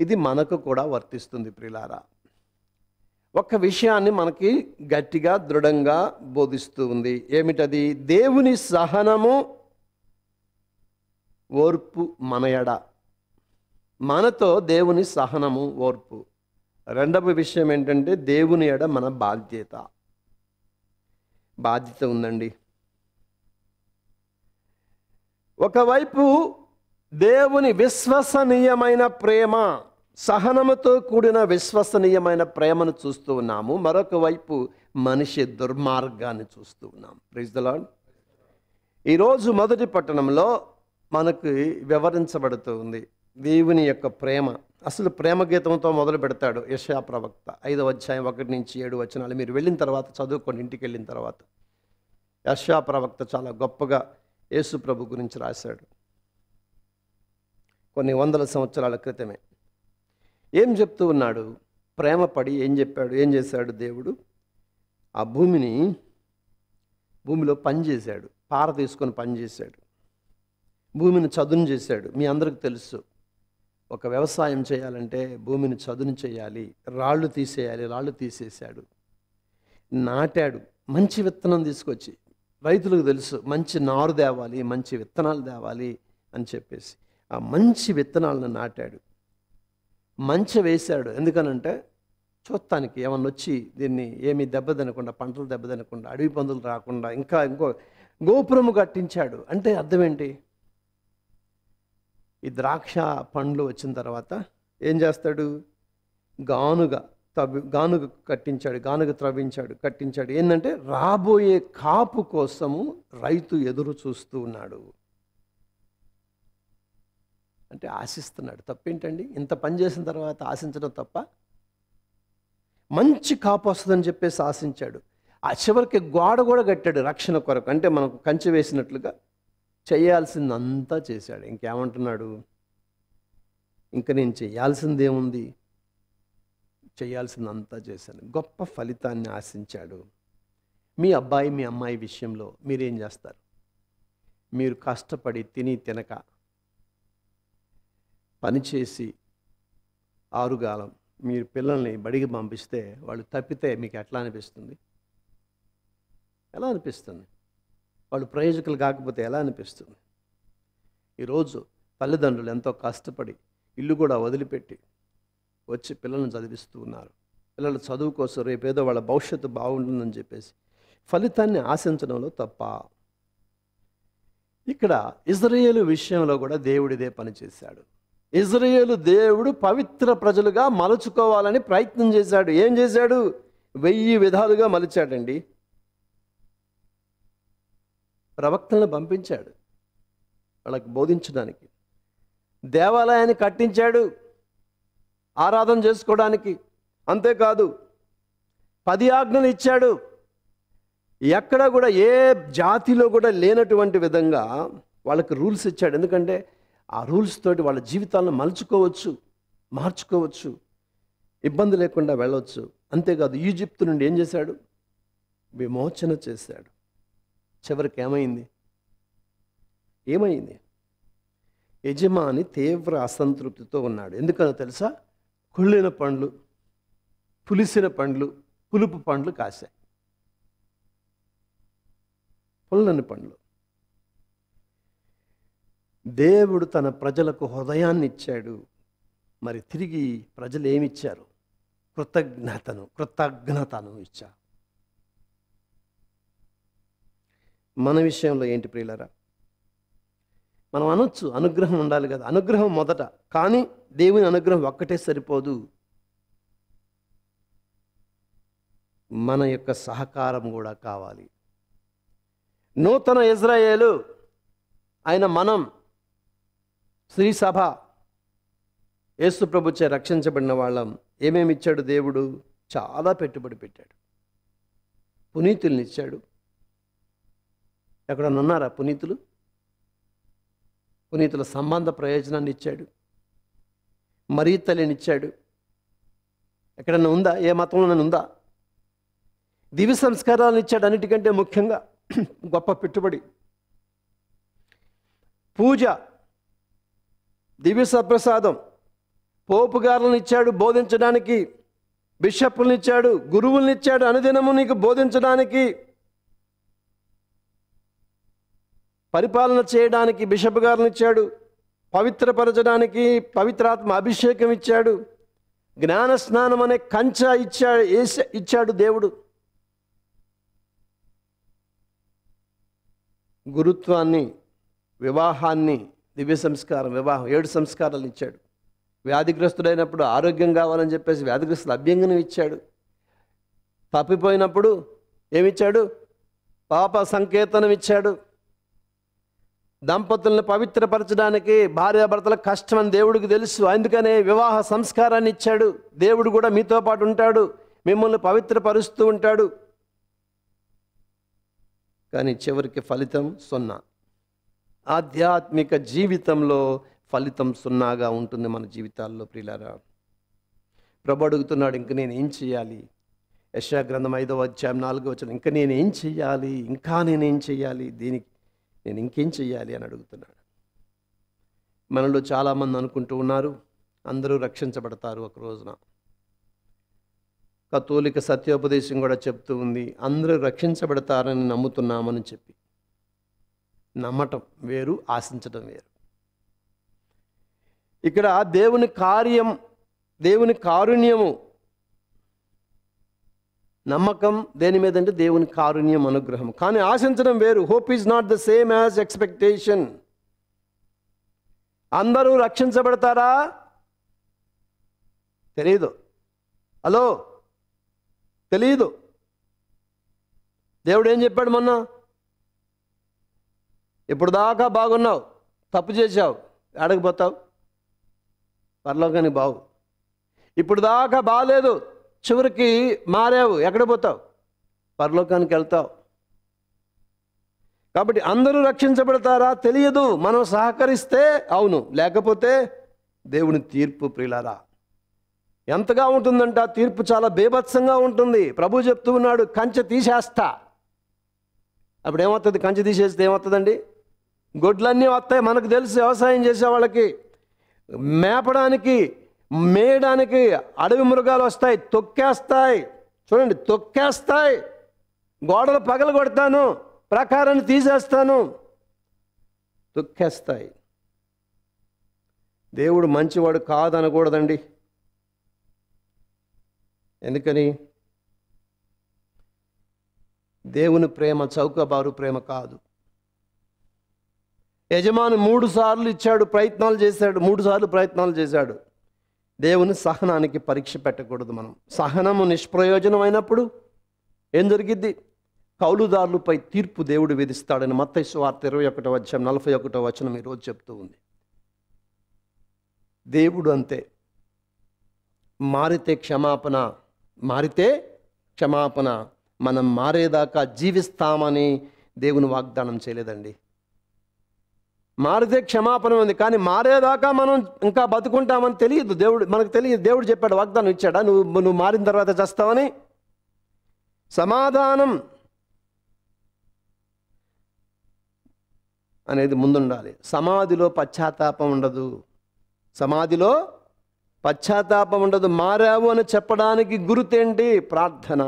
ఇది మనకు కూడా వర్తిస్తుంది ప్రియులారా ఒక విషయాన్ని మనకి గట్టిగా దృఢంగా బోధిస్తుంది ఏమిటది దేవుని సహనము ఓర్పు మనయడ మనతో దేవుని సహనము ఓర్పు రెండవ విషయం ఏంటంటే దేవుని ఎడ మన బాధ్యత ఉందండి ఒకవైపు దేవుని విశ్వసనీయమైన ప్రేమ సహనముతో కూడిన విశ్వసనీయమైన ప్రేమను చూస్తూ ఉన్నాము మరొక వైపు మనిషి దుర్మార్గాన్ని చూస్తూ ఉన్నాము ప్రైజ్ ద లార్డ్ ఈరోజు మొదటి పట్టణంలో మనకు వివరించబడుతూ ఉంది దేవుని యొక్క ప్రేమ అసలు ప్రేమ గీతంతో మొదలు పెడతాడు యెషయా ప్రవక్త 5వ అధ్యాయం 1 నుంచి 7 వచనాలు మీరు వెళ్ళిన తర్వాత చదువుకొని ఇంటికి వెళ్ళిన తర్వాత యెషయా ప్రవక్త చాలా గొప్పగా యేసు ప్రభు గురించి రాశాడు కొన్ని వందల సంవత్సరాల క్రితమే ఏం చెప్తూ ఉన్నాడు ప్రేమ పడి ఏం చెప్పాడు ఏం చేశాడు దేవుడు ఆ భూమిలో పనిచేశాడు పార తీసుకొని పనిచేశాడు భూమిని చదును చేశాడు మీ అందరికీ తెలుసు ఒక వ్యవసాయం చేయాలంటే భూమిని చదును చేయాలి రాళ్ళు తీసేయాలి రాళ్ళు తీసేశాడు నాటాడు మంచి విత్తనం తీసుకొచ్చి రైతులకు తెలుసు మంచి నారు తేవాలి మంచి విత్తనాలు తేవాలి అని చెప్పేసి ఆ మంచి విత్తనాలను నాటాడు మంచి వేశాడు ఎందుకనంటే చూస్తానికి ఏమన్నా వచ్చి దీన్ని ఏమీ దెబ్బ తినకుండా పంటలు దెబ్బ తినకుండా అడవి పందులు రాకుండా ఇంకో గోపురము కట్టించాడు అంటే అర్థం ఏంటి ఈ ద్రాక్ష పండ్లు వచ్చిన తర్వాత ఏం చేస్తాడు గానుగ కట్టించాడు గానుగ త్రవ్వించాడు కట్టించాడు ఏంటంటే రాబోయే కాపు కోసము రైతు ఎదురు చూస్తూ ఉన్నాడు అంటే ఆశిస్తున్నాడు తప్పేంటండి ఇంత పని చేసిన తర్వాత ఆశించడం తప్ప మంచి కాపు వస్తుందని చెప్పేసి ఆశించాడు ఆ చివరికి గోడ కూడా కట్టాడు రక్షణ కొరకు అంటే మనకు కంచె వేసినట్లుగా చేయాల్సిందంతా చేశాడు ఇంకేమంటున్నాడు ఇంకా నేను చేయాల్సిందేముంది చేయాల్సిందంతా చేశాను గొప్ప ఫలితాన్ని ఆశించాడు మీ అబ్బాయి మీ అమ్మాయి విషయంలో మీరేం చేస్తారు మీరు కష్టపడి తిని తినక పనిచేసి ఆరుగాలం మీరు పిల్లల్ని బడికి పంపిస్తే వాళ్ళు తప్పితే మీకు ఎట్లా అనిపిస్తుంది ఎలా అనిపిస్తుంది వాళ్ళు ప్రయోజకులు కాకపోతే ఎలా అనిపిస్తుంది ఈరోజు తల్లిదండ్రులు ఎంతో కష్టపడి ఇల్లు కూడా వదిలిపెట్టి వచ్చి పిల్లలను చదివిస్తూ ఉన్నారు పిల్లల చదువు కోసం రేపేదో వాళ్ళ భవిష్యత్తు బాగుంటుందని చెప్పేసి ఫలితాన్ని ఆశించడంలో తప్ప ఇక్కడ ఇజ్రాయేలు విషయంలో కూడా దేవుడిదే పనిచేశాడు ఇజ్రాయేలు దేవుడు పవిత్ర ప్రజలుగా మలుచుకోవాలని ప్రయత్నం చేశాడు ఏం చేశాడు 1000 విధాలుగా మలిచాడండి ప్రవక్తలను పంపించాడు వాళ్ళకి బోధించడానికి దేవాలయాన్ని కట్టించాడు ఆరాధన చేసుకోవడానికి అంతేకాదు 10 ఆజ్ఞలు ఇచ్చాడు ఎక్కడ కూడా ఏ జాతిలో కూడా లేనటువంటి విధంగా వాళ్ళకి రూల్స్ ఇచ్చాడు ఎందుకంటే ఆ రూల్స్ తోటి వాళ్ళ జీవితాలను మలుచుకోవచ్చు మార్చుకోవచ్చు ఇబ్బంది లేకుండా వెళ్ళవచ్చు అంతేకాదు ఈజిప్తు నుండి ఏం చేశాడు విమోచన చేశాడు చివరికి ఏమైంది యజమాని తీవ్ర అసంతృప్తితో ఉన్నాడు ఎందుకనో తెలుసా కుళ్ళిన పండ్లు పులిసిన పండ్లు పులుపు పండ్లు కాశాయి పుల్లని పండ్లు దేవుడు తన ప్రజలకు హృదయాన్ని ఇచ్చాడు మరి తిరిగి ప్రజలు ఏమి ఇచ్చారు? కృతజ్ఞతను ఇచ్చారు. మన విషయంలో ఏంటి ప్రియులారా? మనం అనొచ్చు అనుగ్రహం ఉండాలి కదా, అనుగ్రహం మొదట, కానీ దేవుని అనుగ్రహం ఒక్కటే సరిపోదు. మన యొక్క సహకారం కూడా కావాలి. నూతన ఇజ్రాయేలు ఆయన మనం శ్రీ సభ యేసు ప్రభుచే రక్షించబడిన వాళ్ళం. ఏమేమి ఇచ్చాడు దేవుడు? చాలా పెట్టుబడి పెట్టాడు. పునీతుల్ని ఇచ్చాడు. ఎక్కడన్నా ఉన్నారా పునీతులు? పునీతుల సంబంధ ప్రయోజనాన్ని ఇచ్చాడు. మరీ తల్లినిచ్చాడు. ఎక్కడన్నా ఉందా? ఏ మతంలోనైనా ఉందా? దివ్య సంస్కారాలను ఇచ్చాడు. అన్నిటికంటే ముఖ్యంగా గొప్ప పెట్టుబడి పూజ, దివ్య సప్రసాదం, పోపు గారులను ఇచ్చాడు బోధించడానికి, బిషప్లను ఇచ్చాడు, గురువులను ఇచ్చాడు అనుదినము నీకు బోధించడానికి, పరిపాలన చేయడానికి బిషప్ గారులను ఇచ్చాడు, పవిత్రపరచడానికి పవిత్రాత్మ అభిషేకం ఇచ్చాడు, జ్ఞాన స్నానం అనే కంచ ఇచ్చాడు దేవుడు, గురుత్వాన్ని, వివాహాన్ని, దివ్య సంస్కారం, వివాహం 7 సంస్కారాలను ఇచ్చాడు. వ్యాధిగ్రస్తుడైనప్పుడు ఆరోగ్యం కావాలని చెప్పేసి వ్యాధిగ్రస్తుల అభ్యంగనం ఇచ్చాడు. తప్పిపోయినప్పుడు ఏమిచ్చాడు? పాప సంకేతనం ఇచ్చాడు. దంపతులను పవిత్రపరచడానికి భార్యాభర్తల కష్టం అని దేవుడికి తెలుసు, అందుకనే వివాహ సంస్కారాన్ని ఇచ్చాడు. దేవుడు కూడా మీతో పాటు ఉంటాడు, మిమ్మల్ని పవిత్రపరుస్తూ ఉంటాడు. కానీ చివరికి ఫలితం 0. ఆధ్యాత్మిక జీవితంలో ఫలితం 0గా ఉంటుంది మన జీవితాల్లో. ప్రియులారా, ప్రభు అడుగుతున్నాడు, ఇంక నేను ఏం చేయాలి? యెషయా గ్రంథం 5వ అధ్యాయం 4వ వచనం, ఇంక నేనేం చేయాలి, దీనికి నేను ఇంకేం చేయాలి అని అడుగుతున్నాడు. మనలో చాలామంది అనుకుంటూ ఉన్నారు అందరూ రక్షించబడతారు ఒక రోజున. కథోలిక సత్యోపదేశం కూడా చెప్తూ ఉంది అందరూ రక్షించబడతారని నమ్ముతున్నామని చెప్పి. నమ్మటం వేరు, ఆశించడం వేరు. ఇక్కడ దేవుని కార్యం, దేవుని కారుణ్యము, నమ్మకం దేని మీద అంటే దేవుని కారుణ్యం, అనుగ్రహం. కానీ ఆశించడం వేరు. Hope is not the same as expectation. అందరూ రక్షించబడతారా తెలీదు, హలో తెలీదు. దేవుడు ఏం చెప్పాడు మొన్న? ఇప్పుడు దాకా బాగున్నావు, తప్పు చేశావు, అడగపోతావు, పరలోకానికి బావు. ఇప్పుడు దాకా బాగాలేదు, చివరికి మారావు, ఎక్కడ పోతావు? పరలోకానికి వెళ్తావు. కాబట్టి అందరూ రక్షించబడతారా తెలియదు. మనం సహకరిస్తే అవును, లేకపోతే దేవుని తీర్పు ప్రియులారా ఎంతగా ఉంటుందంట? తీర్పు చాలా బేభత్సంగా ఉంటుంది. ప్రభు చెప్తూ ఉన్నాడు కంచె తీసేస్తా. అప్పుడు ఏమవుతుంది? కంచె తీసేస్తే ఏమవుతుందండి? గొడ్లన్నీ వస్తాయి. మనకు తెలుసు వ్యవసాయం చేసే వాళ్ళకి మేపడానికి, మేయడానికి అడవి మృగాలు వస్తాయి, తొక్కేస్తాయి. చూడండి, తొక్కేస్తాయి. గోడలు పగలు కొడతాను, ప్రాకారాన్ని తీసేస్తాను, తొక్కేస్తాయి. దేవుడు మంచివాడు కాదనకూడదండి. ఎందుకని? దేవుని ప్రేమ చౌకబారు ప్రేమ కాదు. యజమాని 3 సార్లు ఇచ్చాడు, ప్రయత్నాలు చేశాడు, 3 సార్లు ప్రయత్నాలు చేశాడు. దేవుని సహనానికి పరీక్ష పెట్టకూడదు మనం. సహనము నిష్ప్రయోజనమైనప్పుడు ఏం జరిగిద్ది? కౌలుదారులపై తీర్పు దేవుడు విధిస్తాడని మత్తయి సువార్త 21వ అధ్యాయం 41వ వచనం ఈరోజు చెప్తూ ఉంది. దేవుడు అంతే. మారితే క్షమాపణ, మనం మారేదాకా జీవిస్తామని దేవుని వాగ్దానం చేయలేదండి. మారితే క్షమాపణ ఉంది, కానీ మారేదాకా మనం ఇంకా బతుకుంటామని తెలియదు. దేవుడు చెప్పాడు, వాగ్దానం ఇచ్చాడా? నువ్వు మారిన తర్వాత చేస్తావని. సమాధానం అనేది ముందుండాలి. సమాధిలో పశ్చాత్తాపం ఉండదు. మారావు అని చెప్పడానికి గుర్తేంటి? ప్రార్థన.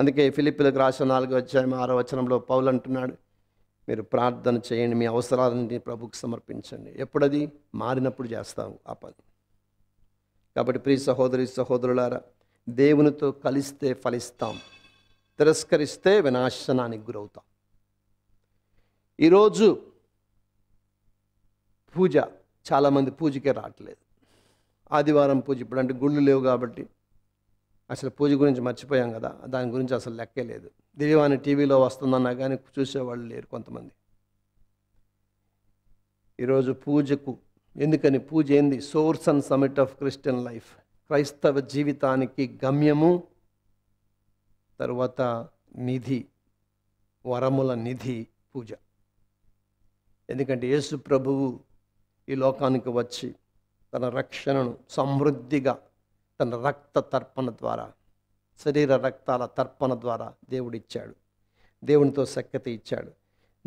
అందుకే ఫిలిప్పీయులకు రాసిన 4వ అధ్యాయం 6వ వచనంలో పౌలు అంటున్నాడు, మీరు ప్రార్థన చేయండి, మీ అవసరాలన్నీ ప్రభువుకు సమర్పించండి. ఎప్పుడది మారినప్పుడు చేస్తావు ఆ పని. కాబట్టి ప్రియ సహోదరి సహోదరులారా, దేవునితో కలిస్తే ఫలిస్తాం, తిరస్కరిస్తే వినాశనానికి గురవుతాం. ఈరోజు పూజ, చాలామంది పూజకే రావట్లేదు. ఆదివారం పూజ, ఇప్పుడు అంటే గుళ్ళు లేవు కాబట్టి అసలు పూజ గురించి మర్చిపోయాం కదా, దాని గురించి అసలు లెక్కే లేదు. దివ్యవాణి టీవీలో వస్తుందన్నా కానీ చూసేవాళ్ళు లేరు కొంతమంది ఈరోజు పూజకు. ఎందుకని? పూజ ఏంది? Source and summit of Christian life, క్రైస్తవ జీవితానికి గమ్యము, తర్వాత నిధి, వరముల నిధి పూజ. ఎందుకంటే యేసు ప్రభువు ఈ లోకానికి వచ్చి తన రక్షణను సమృద్ధిగా తన రక్త తర్పణ ద్వారా, శరీర రక్తాల తర్పణ ద్వారా దేవుడిచ్చాడు, దేవునితో సఖ్యత ఇచ్చాడు.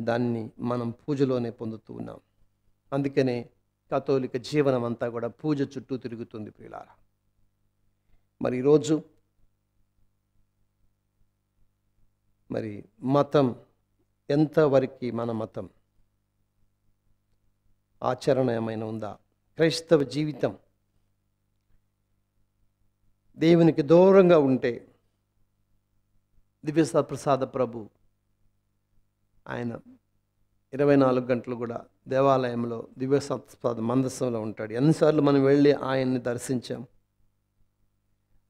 దాన్ని మనం పూజలోనే పొందుతూ ఉన్నాం. అందుకనే కథోలిక జీవనం అంతా కూడా పూజ చుట్టూ తిరుగుతుంది ప్రియులారా. మరి ఈరోజు మరి మతం ఎంతవరకు మన మతం ఆచరణ ఏమైనా ఉందా? క్రైస్తవ జీవితం దేవునికి దూరంగా ఉంటే దివ్యప్రసాద ప్రభు ఆయన 24 గంటలు కూడా దేవాలయంలో దివ్యప్రసాద మందసంలో ఉంటాడు. ఎన్నిసార్లు మనం వెళ్ళి ఆయన్ని దర్శించాం?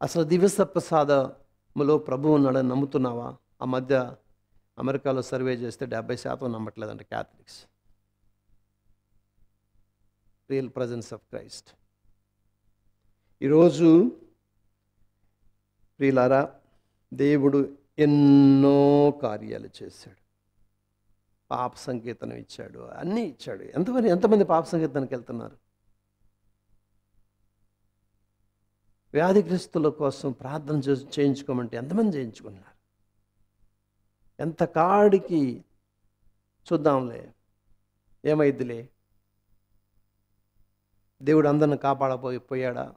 అసలు దివ్యప్రసాదములో ప్రభు ఉన్నాడని నమ్ముతున్నావా? ఆ మధ్య అమెరికాలో సర్వే చేస్తే 70% నమ్మట్లేదంట Catholics, real presence of Christ. ఈరోజు ప్రియులారా, దేవుడు ఎన్నో కార్యాలు చేశాడు, పాప సంకేతనం ఇచ్చాడు, అన్నీ ఇచ్చాడు. ఎంతమంది పాప సంకేతనానికి వెళ్తున్నారు? వ్యాధిగ్రస్తుల కోసం ప్రార్థన చేయించుకోమంటే ఎంతమంది చేయించుకున్నారు? ఎంత కాడికి చూద్దాంలే, ఏమైద్దిలే, దేవుడు అందరిని కాపాడపోయాడా,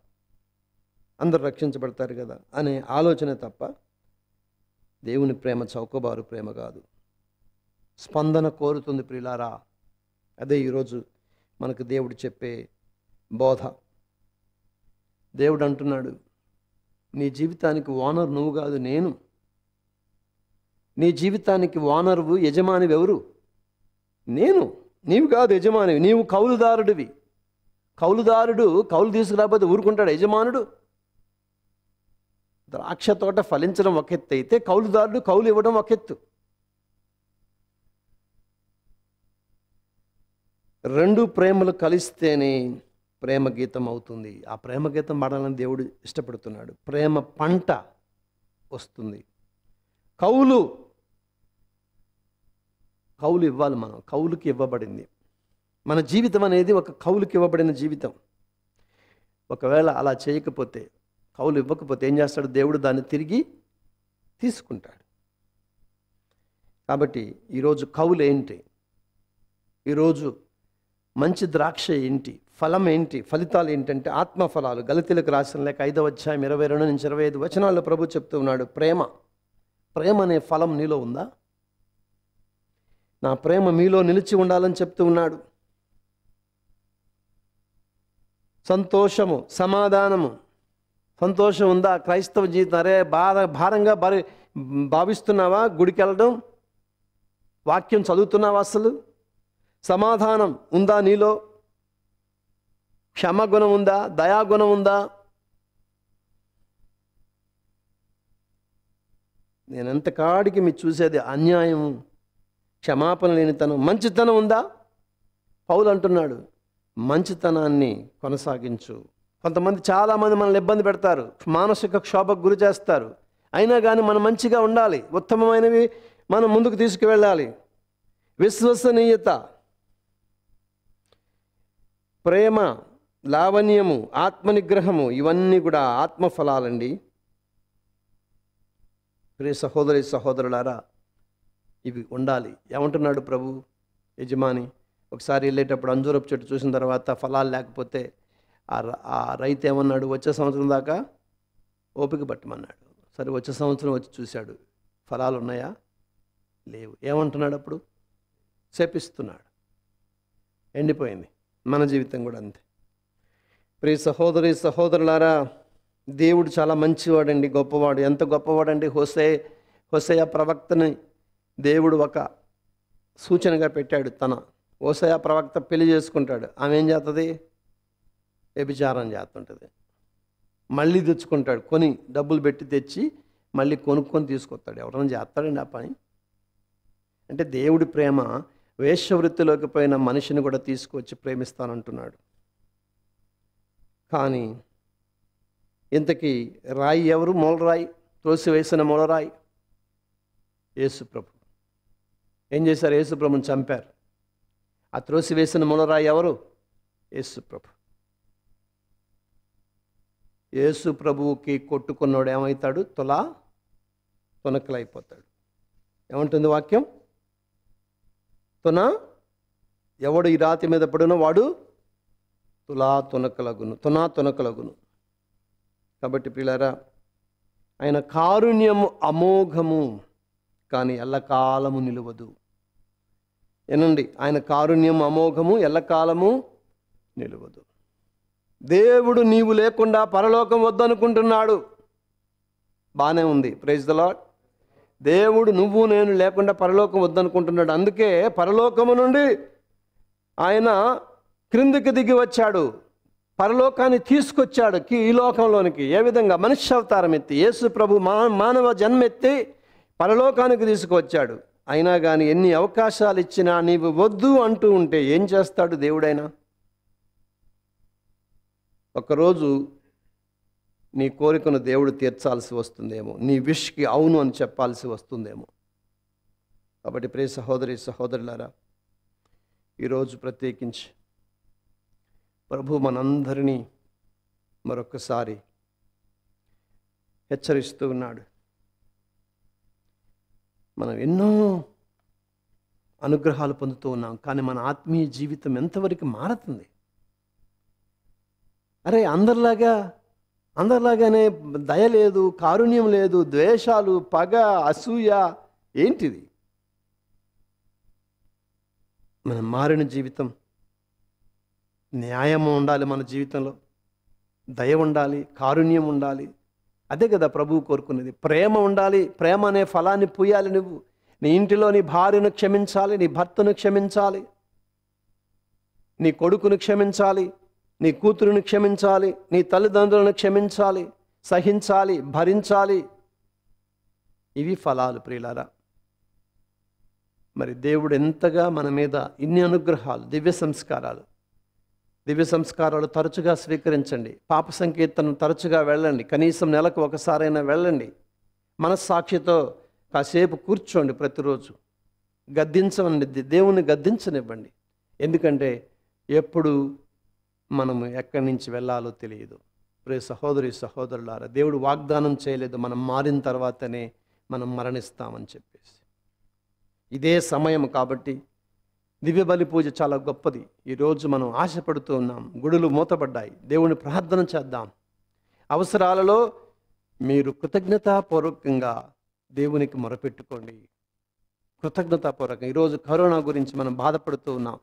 అందరు రక్షించబడతారు కదా అనే ఆలోచన తప్ప దేవుని ప్రేమ చౌకబారు ప్రేమ కాదు, స్పందన కోరుతుంది ప్రియులారా. అదే ఈరోజు మనకు దేవుడు చెప్పే బోధ. దేవుడు అంటున్నాడు, నీ జీవితానికి ఓనర్ నువ్వు కాదు నేను, నీ జీవితానికి ఓనరువు యజమానివి ఎవరు? నేను, నీవు కాదు యజమానివి, నీవు కౌలుదారుడివి. కౌలుదారుడు కౌలు తీసుకురాకపోతే ఊరుకుంటాడు యజమానుడు? ద్రాక్ష తోట ఫలించడం ఒక ఎత్తు అయితే కౌలుదారుడు కౌలు ఇవ్వడం ఒక ఎత్తు, రెండు ప్రేమలు కలిస్తేనే ప్రేమ గీతం అవుతుంది. ఆ ప్రేమ గీతం పాడాలని దేవుడు ఇష్టపడుతున్నాడు. ప్రేమ పంట వస్తుంది. కౌలు కౌలు ఇవ్వాలి మనం, కౌలుకి ఇవ్వబడింది మన జీవితం అనేది, ఒక కౌలుకి ఇవ్వబడిన జీవితం. ఒకవేళ అలా చేయకపోతే, కౌలు ఇవ్వకపోతే ఏం చేస్తాడు దేవుడు? దాన్ని తిరిగి తీసుకుంటాడు. కాబట్టి ఈరోజు కౌలు ఏంటి? ఈరోజు మంచి ద్రాక్ష ఏంటి? ఫలం ఏంటి? ఫలితాలు ఏంటంటే ఆత్మఫలాలు. గలతీలకు రాసిన లేక 5వ అధ్యాయం 22-25 వచనాల్లో ప్రభు చెప్తూ ఉన్నాడు, ప్రేమ, ప్రేమ అనే ఫలం నీలో ఉందా? నా ప్రేమ మీలో నిలిచి ఉండాలని చెప్తూ ఉన్నాడు. సంతోషము, సమాధానము. సంతోషం ఉందా? క్రైస్తవ జీవితం అరే భారంగా భావిస్తున్నావా? గుడికి వెళ్ళడం, వాక్యం చదువుతున్నావా? అసలు సమాధానం ఉందా నీలో? క్షమగుణం ఉందా? దయాగుణం ఉందా? నేనెంత కాడికి మీరు చూసేది అన్యాయం, క్షమాపణ లేనితనం. మంచితనం ఉందా? పౌలు అంటున్నాడు మంచితనాన్ని కొనసాగించు. కొంతమంది, చాలామంది మనల్ని ఇబ్బంది పెడతారు, మానసిక క్షోభకు గురి చేస్తారు, అయినా కానీ మనం మంచిగా ఉండాలి, ఉత్తమమైనవి మనం ముందుకు తీసుకువెళ్ళాలి. విశ్వసనీయత, ప్రేమ, లావణ్యము, ఆత్మనిగ్రహము, ఇవన్నీ కూడా ఆత్మఫలాలండి. ప్రియ సహోదరి సహోదరులారా, ఇవి ఉండాలి. ఏమంటున్నాడు ప్రభు యజమాని? ఒకసారి వెళ్ళేటప్పుడు అంజూరపు చెట్టు చూసిన తర్వాత ఫలాలు లేకపోతే ఆ రైతు ఏమన్నాడు? వచ్చే సంవత్సరం దాకా ఓపిక పట్టమన్నాడు. సరే, వచ్చే సంవత్సరం వచ్చి చూశాడు, ఫలాలు ఉన్నాయా? లేవు. ఏమంటున్నాడు అప్పుడు? శపిస్తున్నాడు. ఎండిపోయింది మన జీవితం కూడా అంతే. ప్రియ సహోదరి సహోదరులారా, దేవుడు చాలా మంచివాడండి, గొప్పవాడు. ఎంత గొప్పవాడండి, హోసేయ ప్రవక్తని దేవుడు ఒక సూచనగా పెట్టాడు. తన హోసేయ ప్రవక్త పెళ్లి చేసుకుంటాడు. ఆమె ఏం చేస్తుంది? వ్యభిచారం చేస్తుంటుంది. మళ్ళీ తెచ్చుకుంటాడు, కొని డబ్బులు పెట్టి తెచ్చి మళ్ళీ కొనుక్కొని తీసుకొస్తాడు. ఎవరైనా చేస్తాడండి ఆ పని? అంటే దేవుడి ప్రేమ వేశ్యవృత్తిలోకి పోయిన మనిషిని కూడా తీసుకొచ్చి ప్రేమిస్తానంటున్నాడు. కానీ ఇంతకీ రాయి ఎవరు? మూలరాయి, తోసివేసిన మూలరాయి యేసుప్రభు. ఏం చేశారు? యేసుప్రభుని చంపారు. ఆ త్రోసివేసిన మూలరాయి ఎవరు? యేసుప్రభు. యేసుప్రభువుకి కొట్టుకున్నాడు ఏమవుతాడు? తునకలైపోతాడు. ఏమంటుంది వాక్యం? తున ఎవడు ఈ రాతి మీద పడిన వాడు తునకలగును. కాబట్టి పిల్లరా, ఆయన కారుణ్యము అమోఘము, కానీ ఎల్లకాలము నిలువదు. ఏనండి, ఆయన కారుణ్యం అమోఘము, ఎల్లకాలము నిలువదు. దేవుడు నీవు లేకుండా పరలోకం వద్దనుకుంటున్నాడు. బాగానే ఉంది, ప్రైజ్ ద లార్డ్. దేవుడు నువ్వు నేను లేకుండా పరలోకం వద్దనుకుంటున్నాడు. అందుకే పరలోకము నుండి ఆయన క్రిందికి దిగి వచ్చాడు, పరలోకాన్ని తీసుకొచ్చాడు ఈ లోకంలోనికి. ఏ విధంగా? మనిషి అవతారం ఎత్తి, యేసు ప్రభు మానవ జన్మెత్తి పరలోకానికి తీసుకువచ్చాడు. అయినా కానీ ఎన్ని అవకాశాలు ఇచ్చినా నీవు వద్దు అంటూ ఉంటే ఏం చేస్తాడు దేవుడైనా? ఒకరోజు నీ కోరికను దేవుడు తీర్చాల్సి వస్తుందేమో, నీ విష్కి అవును అని చెప్పాల్సి వస్తుందేమో. కాబట్టి ప్రియ సహోదరి సహోదరులారా, ఈరోజు ప్రత్యేకించి ప్రభు మనందరినీ మరొకసారి హెచ్చరిస్తూ ఉన్నాడు. మనం ఎన్నో అనుగ్రహాలు పొందుతూ ఉన్నాం, కానీ మన ఆత్మీయ జీవితం ఎంతవరకు మారుతుంది? అరే, అందరిలాగానే దయ లేదు, కారుణ్యం లేదు, ద్వేషాలు, పగ, అసూయ, ఏంటిది? మనం మారిన జీవితం. న్యాయం ఉండాలి మన జీవితంలో, దయ ఉండాలి, కారుణ్యం ఉండాలి. అదే కదా ప్రభువు కోరుకునేది. ప్రేమ ఉండాలి, ప్రేమ అనే ఫలాన్ని పూయాలి. నువ్వు నీ ఇంటిలో నీ భార్యను క్షమించాలి, నీ భర్తను క్షమించాలి, నీ కొడుకును క్షమించాలి, నీ కూతురుని క్షమించాలి, నీ తల్లిదండ్రులను క్షమించాలి, సహించాలి, భరించాలి. ఇవి ఫలాలు ప్రియులారా. మరి దేవుడు ఎంతగా మన మీద ఇన్ని అనుగ్రహాలు, దివ్య సంస్కారాలు తరచుగా స్వీకరించండి. పాప సంకీర్తనను తరచుగా వెళ్ళండి, కనీసం నెలకు ఒకసారైనా వెళ్ళండి. మనస్సాక్షితో కాసేపు కూర్చోండి, ప్రతిరోజు గద్దించండి, దేవుణ్ణి గద్దించనివ్వండి. ఎందుకంటే ఎప్పుడు మనము ఎక్కడి నుంచి వెళ్ళాలో తెలియదు. ప్రియ సహోదరి సహోదరులారా, దేవుడు వాగ్దానం చేయలేదు మనం మారిన తర్వాతనే మనం మరణిస్తామని చెప్పేసి. ఇదే సమయం కాబట్టి దివ్య బలి పూజ చాలా గొప్పది. ఈరోజు మనం ఆశపడుతూ ఉన్నాం, గుడులు మూతబడ్డాయి. దేవుని ప్రార్థన చేద్దాం. అవసరాలలో మీరు కృతజ్ఞతాపూర్వకంగా దేవునికి మొరపెట్టుకోండి, కృతజ్ఞతాపూర్వకంగా. ఈరోజు కరోనా గురించి మనం బాధపడుతూ ఉన్నాం.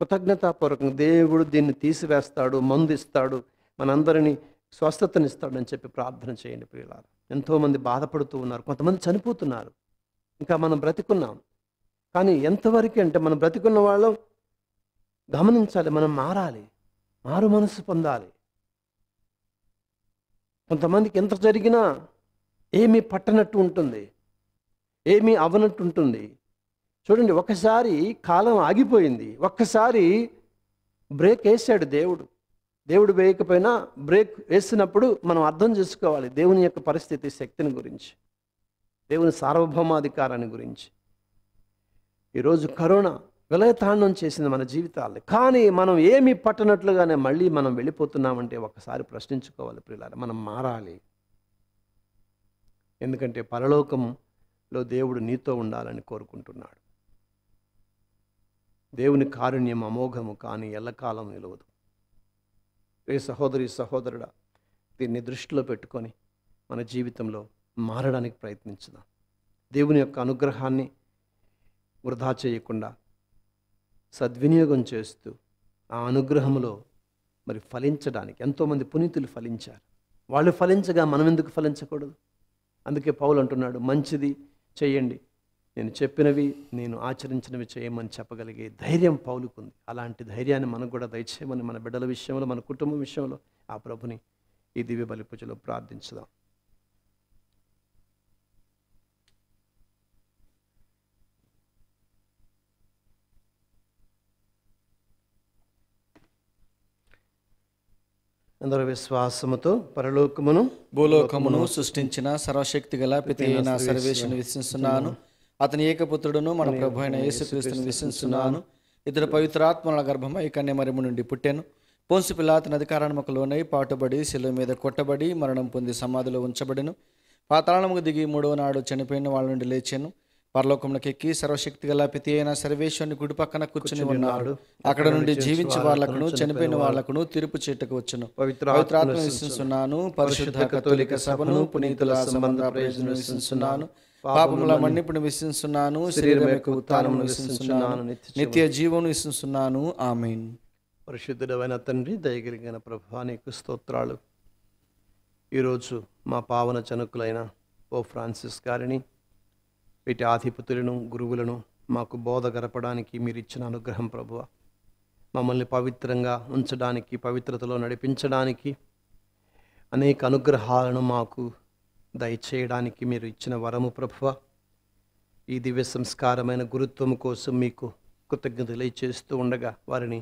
కృతజ్ఞతాపూర్వకంగా దేవుడు దీన్ని తీసివేస్తాడు, మందు ఇస్తాడు, మనందరినీ స్వస్థతనిస్తాడని చెప్పి ప్రార్థన చేయండి ప్రియులారా. ఎంతోమంది బాధపడుతూ ఉన్నారు, కొంతమంది చనిపోతున్నారు. ఇంకా మనం బ్రతికున్నాం, కానీ ఎంతవరకు అంటే మనం బ్రతికున్న వాళ్ళం గమనించాలి. మనం మారాలి, మారు మనసు పొందాలి. కొంతమందికి ఎంత జరిగినా ఏమీ పట్టనట్టు ఉంటుంది, ఏమీ అవనట్టు ఉంటుంది. చూడండి, ఒకసారి కాలం ఆగిపోయింది, ఒక్కసారి బ్రేక్ వేసాడు దేవుడు. దేవుడు వేయకపోయినా బ్రేక్ వేసినప్పుడు మనం అర్థం చేసుకోవాలి దేవుని యొక్క పరిస్థితి, శక్తిని గురించి, దేవుని సార్వభౌమాధికారాన్ని గురించి. ఈరోజు కరోనా విలయతాండం చేసింది మన జీవితాల్లో, కానీ మనం ఏమీ పట్టనట్లుగానే మళ్ళీ మనం వెళ్ళిపోతున్నామంటే ఒకసారి ప్రశ్నించుకోవాలి ప్రియులారా. మనం మారాలి, ఎందుకంటే పరలోకంలో దేవుడు నీతో ఉండాలని కోరుకుంటున్నాడు. దేవుని కారుణ్యం అమోఘము, కానీ ఎల్లకాలం నిలవదు. ఏ సహోదరి సహోదరుడా, దీన్ని దృష్టిలో పెట్టుకొని మన జీవితంలో మారడానికి ప్రయత్నించుదాం. దేవుని యొక్క అనుగ్రహాన్ని వృధా చేయకుండా సద్వినియోగం చేస్తూ ఆ అనుగ్రహములో మరి ఫలించడానికి ఎంతో మంది పునీతులు ఫలించారు. వాళ్ళు ఫలించగా మనం ఎందుకు ఫలించకూడదు? అందుకే పౌలు అంటున్నాడు, మంచిది చేయండి, నేను చెప్పినవి నేను ఆచరించినవి చేయమని చెప్పగలిగే ధైర్యం పౌలుకుంది. అలాంటి ధైర్యాన్ని మనకు కూడా దయచేయమని మన బిడ్డల విషయంలో మన కుటుంబం విషయంలో ఆ ప్రభుని ఈ దివ్య బలి పూజలో ప్రార్థించుదాం. అందరూ విశ్వాసముతో పరలోకమును భూలోకమును సృష్టించిన సర్వశక్తి గల పితైన సర్వేశ్వరుని విశ్వసిస్తున్నాను. అతని ఏకపుత్రుడును మన ప్రభువైన యేసుక్రీస్తును విశ్వసిస్తున్నాను. ఇతడు పవిత్రాత్మల గర్భమై కన్యమరియము నుండి పుట్టెను. పొంసు పిలాతు అధికారానికి లోనై పాటుబడి శిలువ మీద కొట్టబడి మరణం పొంది సమాధిలో ఉంచబడెను. పాతాళముకు దిగి మూడవ నాడు చనిపోయిన వాళ్ళ నుండి లేచెను. పరలోకమునకు ఎక్కి సర్వశక్తి గల పితైన సర్వేశ్వరుని కుడి పక్కన కూర్చుని ఉన్నాడు. అక్కడ నుండి జీవించే వాళ్ళకును చనిపోయిన వాళ్ళకును తీర్పు చేయుటకు వచ్చెను. పవిత్రాత్మను విశ్వసిస్తున్నాను, పరిశుద్ధ కథోలిక సభను, పునీతుల సంబంధ ప్రయోజనం విశ్వసిస్తున్నాను, పాపముల మన్నిపును విశ్వసిస్తున్నాను, శరీరం యొక్క ఉత్థానమును విశ్వసిస్తున్నాను, నిత్య జీవమును విశ్వసిస్తున్నాను. ఆమేన్. పరిశుద్ధుడైన తండ్రి, దయగలిగిన ప్రభువా, నీకు స్తోత్రాలు. ఈరోజు మా పావన జనకులైన ఓ ఫ్రాన్సిస్ గారిని, వీటి ఆధిపతులను, గురువులను మాకు బోధ గరపడానికి మీరు ఇచ్చిన అనుగ్రహం ప్రభువా, మమ్మల్ని పవిత్రంగా ఉంచడానికి, పవిత్రతలో నడిపించడానికి, అనేక అనుగ్రహాలను మాకు దయచేయడానికి మీరు ఇచ్చిన వరము ప్రభువా. ఈ దివ్య సంస్కారమైన గురుత్వం కోసం మీకు కృతజ్ఞతలు చేస్తూ ఉండగా వారిని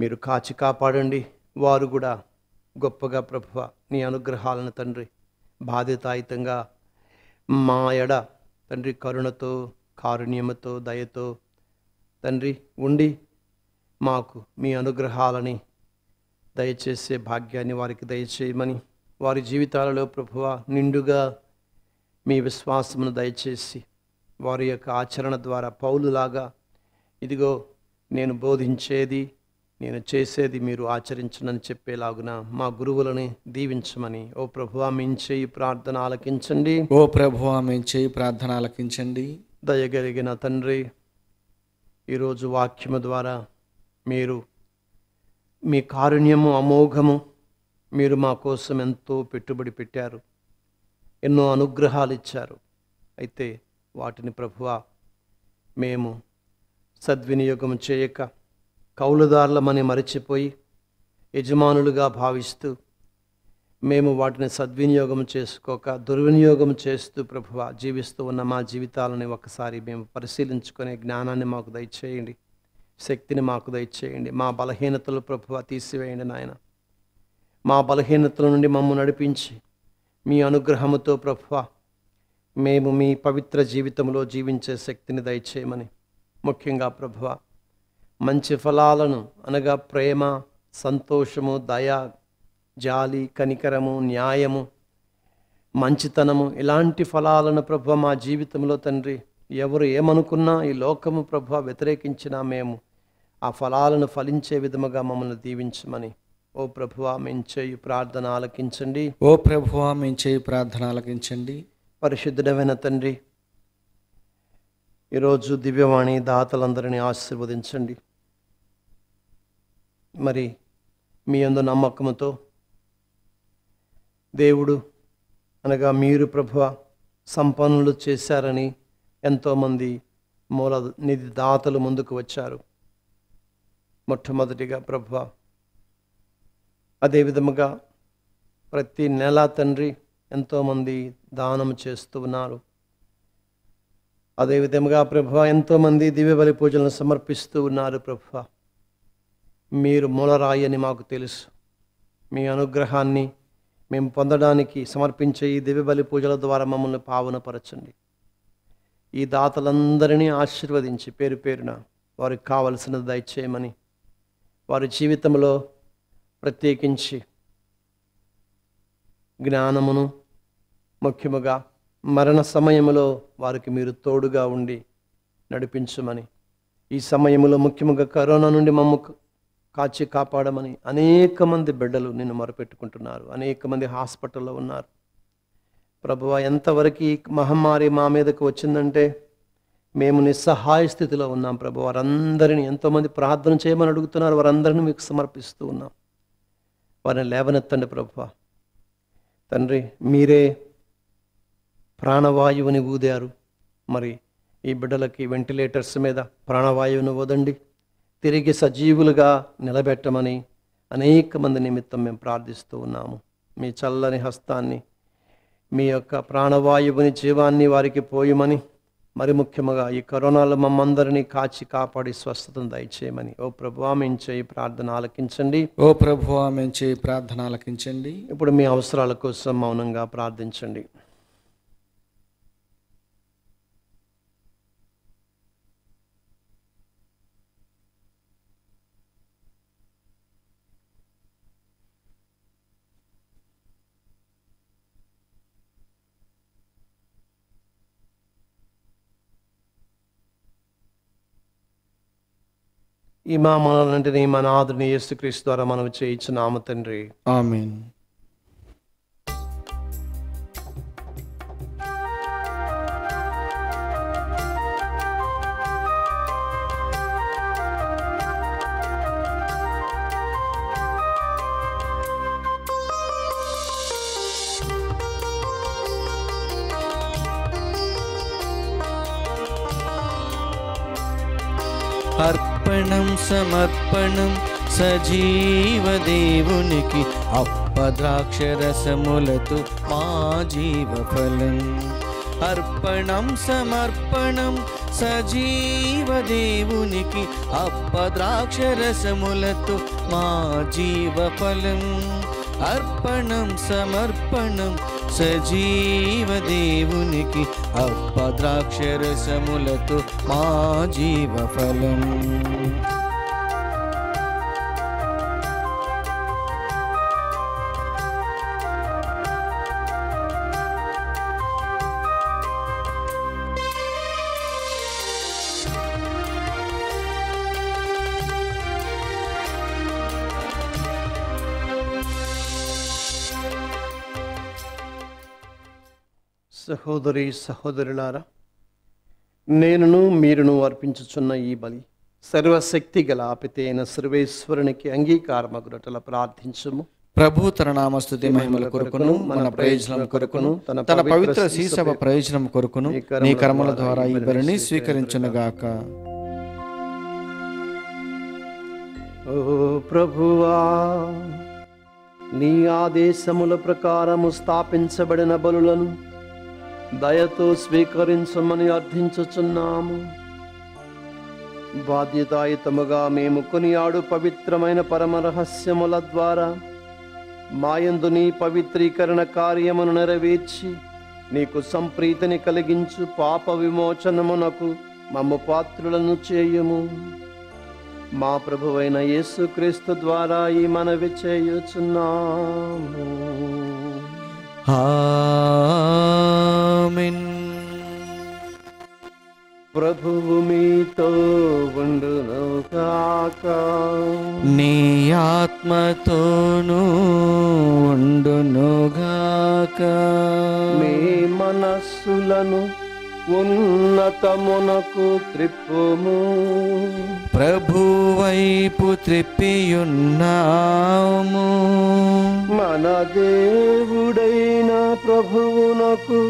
మీరు కాచి కాపాడండి. వారు కూడా గొప్పగా ప్రభువా నీ అనుగ్రహాలను తండ్రి బాధ్యతాయుతంగా మా ఎడ తండ్రి కరుణతో, కారుణ్యముతో, దయతో తండ్రి ఉండి మాకు మీ అనుగ్రహాలని దయచేసే భాగ్యాన్ని వారికి దయచేయమని, వారి జీవితాలలో ప్రభువా నిండుగా మీ విశ్వాసమును దయచేసి వారి యొక్క ఆచరణ ద్వారా పౌలులాగా, ఇదిగో నేను బోధించేది నేను చేసేది మీరు ఆచరించనని చెప్పేలాగున మా గురువులని దీవించమని ఓ ప్రభువా మేము చేయి ప్రార్థన ఆలకించండి. ఓ ప్రభువా మేము చేయి ప్రార్థన ఆలకించండి. దయగలిగిన తండ్రి, ఈరోజు వాక్యము ద్వారా మీరు మీ కారుణ్యము అమోఘము, మీరు మా కోసం ఎంతో పెట్టుబడి పెట్టారు, ఎన్నో అనుగ్రహాలు ఇచ్చారు. అయితే వాటిని ప్రభువా మేము సద్వినియోగం చేయక కౌలుదారులమని మరిచిపోయి యజమానులుగా భావిస్తూ మేము వాటిని సద్వినియోగం చేసుకోక దుర్వినియోగం చేస్తూ ప్రభువా జీవిస్తూ ఉన్న మా జీవితాలని ఒకసారి మేము పరిశీలించుకునే జ్ఞానాన్ని మాకు దయచేయండి, శక్తిని మాకు దయచేయండి. మా బలహీనతలు ప్రభువా తీసివేయండి నాయన. మా బలహీనతల నుండి మమ్ము నడిపించి మీ అనుగ్రహముతో ప్రభువా మేము మీ పవిత్ర జీవితంలో జీవించే శక్తిని దయచేయమని, ముఖ్యంగా ప్రభువా మంచి ఫలాలను అనగా ప్రేమ, సంతోషము, దయ, జాలి, కనికరము, న్యాయము, మంచితనము, ఇలాంటి ఫలాలను ప్రభువా మా జీవితంలో తండ్రి ఎవరు ఏమనుకున్నా, ఈ లోకము ప్రభువా వ్యతిరేకించినా మేము ఆ ఫలాలను ఫలించే విధముగా మమ్మల్ని దీవించమని ఓ ప్రభువా మేము చేయు ప్రార్థన ఆలకించండి. ఓ ప్రభువా మేము చేయు ప్రార్థన ఆలకించండి. పరిశుద్ధమైన తండ్రి, ఈరోజు దివ్యవాణి దాతలందరినీ ఆశీర్వదించండి. మరి మీ యందు నమ్మకముతో దేవుడు అనగా మీరు ప్రభువా సంపన్నులు చేశారని ఎంతోమంది మూల నిధి దాతలు ముందుకు వచ్చారు. మొట్టమొదటిగా ప్రభువా, అదేవిధముగా ప్రతి నెల తండ్రి ఎంతోమంది దానం చేస్తూ ఉన్నారు. అదేవిధముగా ప్రభువా ఎంతోమంది దివ్య బలి పూజలను సమర్పిస్తూ ఉన్నారు. ప్రభువా మీరు మూలరాయి అని మాకు తెలుసు. మీ అనుగ్రహాన్ని మేము పొందడానికి సమర్పించే ఈ దివ్య బలి పూజల ద్వారా మమ్మల్ని పావనపరచండి. ఈ దాతలందరినీ ఆశీర్వదించి పేరు పేరున వారికి కావలసిన దయచేయమని, వారి జీవితంలో ప్రత్యేకించి జ్ఞానమును, ముఖ్యముగా మరణ సమయంలో వారికి మీరు తోడుగా ఉండి నడిపించమని, ఈ సమయంలో ముఖ్యంగా కరోనా నుండి మమ్ము కాచి కాపాడమని అనేక మంది బిడ్డలు నిన్ను మొరపెట్టుకుంటున్నారు. అనేక మంది హాస్పిటల్లో ఉన్నారు. ప్రభువా ఎంతవరకు ఈ మహమ్మారి మా మీదకు వచ్చిందంటే మేము నిస్సహాయ స్థితిలో ఉన్నాం ప్రభు. వారందరిని ఎంతో మంది ప్రార్థన చేయమని అడుగుతున్నారు, వారందరిని మీకు సమర్పిస్తూ ఉన్నాం. వారిని లేవనెత్తండి ప్రభువా. తండ్రి, మీరే ప్రాణవాయువుని ఊదారు. మరి ఈ బిడ్డలకి వెంటిలేటర్స్ మీద ప్రాణవాయువును ఊదండి, తిరిగి సజీవులుగా నిలబెట్టమని అనేక మంది నిమిత్తం మేము ప్రార్థిస్తూ ఉన్నాము. మీ చల్లని హస్తాన్ని, మీ యొక్క ప్రాణవాయువుని జీవాన్ని వారికి పోయమని, మరి ముఖ్యంగా ఈ కరోనాలో మమ్మందరినీ కాచి కాపాడి స్వస్థతను దయచేయమని ఓ ప్రభువా మేము చేయి ప్రార్థన ఆలకించండి. ఓ ప్రభువా మేము చేయి ప్రార్థన ఆలకించండి. ఇప్పుడు మీ అవసరాల కోసం మౌనంగా ప్రార్థించండి. ఈ మా మనలంటిని మా నాథుని యేసుక్రీస్తు ద్వారా మనం చేయించున్నాము తండ్రి, ఆమేన్. అర్పణం సమర్పణం సజీవ దేవునికి, అప్పద్రాక్షరసములతో మా జీవఫలం. అర్పణం సమర్పణం సజీవ దేవునికి, అప్పద్రాక్షరసములతో మా జీవఫలం. అర్పణం సమర్పణం సజీవ దేవునికి, అప్పద్రాక్షరసములతో మా జీవఫలం. సహోదరి సహోదరులారా, నేనును మీరును అర్పించుచున్న ఈ బలి సర్వశక్తి గల ఆపితే అయిన సర్వేశ్వరునికి అంగీకారమగునట్ల ప్రార్థించుము. ప్రభు తన నామ స్తుతి మహిమల కొరకును, మన ప్రయోజనం కొరకును, తన పవిత్ర శిశవ ప్రయోజనం కొరకును నీ కర్మల ద్వారా ఈ బలిని స్వీకరించునుగాక. ఓ ప్రభువా, నీ ఆదేశముల ప్రకారము స్థాపించబడిన బలులను దయతో స్వీకరించమని అర్థించుచున్నాము. బాధ్యతాయుతముగా మేము కొనియాడు పవిత్రమైన పరమరహస్యముల ద్వారా మాయందు నీ పవిత్రీకరణ కార్యమును నెరవేర్చి నీకు సంప్రీతిని కలిగించు పాప విమోచనమునకు మమ్ము పాత్రులను చేయుము. మా ప్రభువైన యేసుక్రీస్తు ద్వారా ఈ మనవి చేయుచున్నాము. ఆమేన్. ప్రభువు మీతో ఉండును గాక. నీ ఆత్మతోను ఉండును గాక. మీ మనస్సులను ఉన్నతమునకు త్రిప్పుము. ప్రభువైపు త్రిప్పియున్నాము. మన దేవుడైన ప్రభువునకు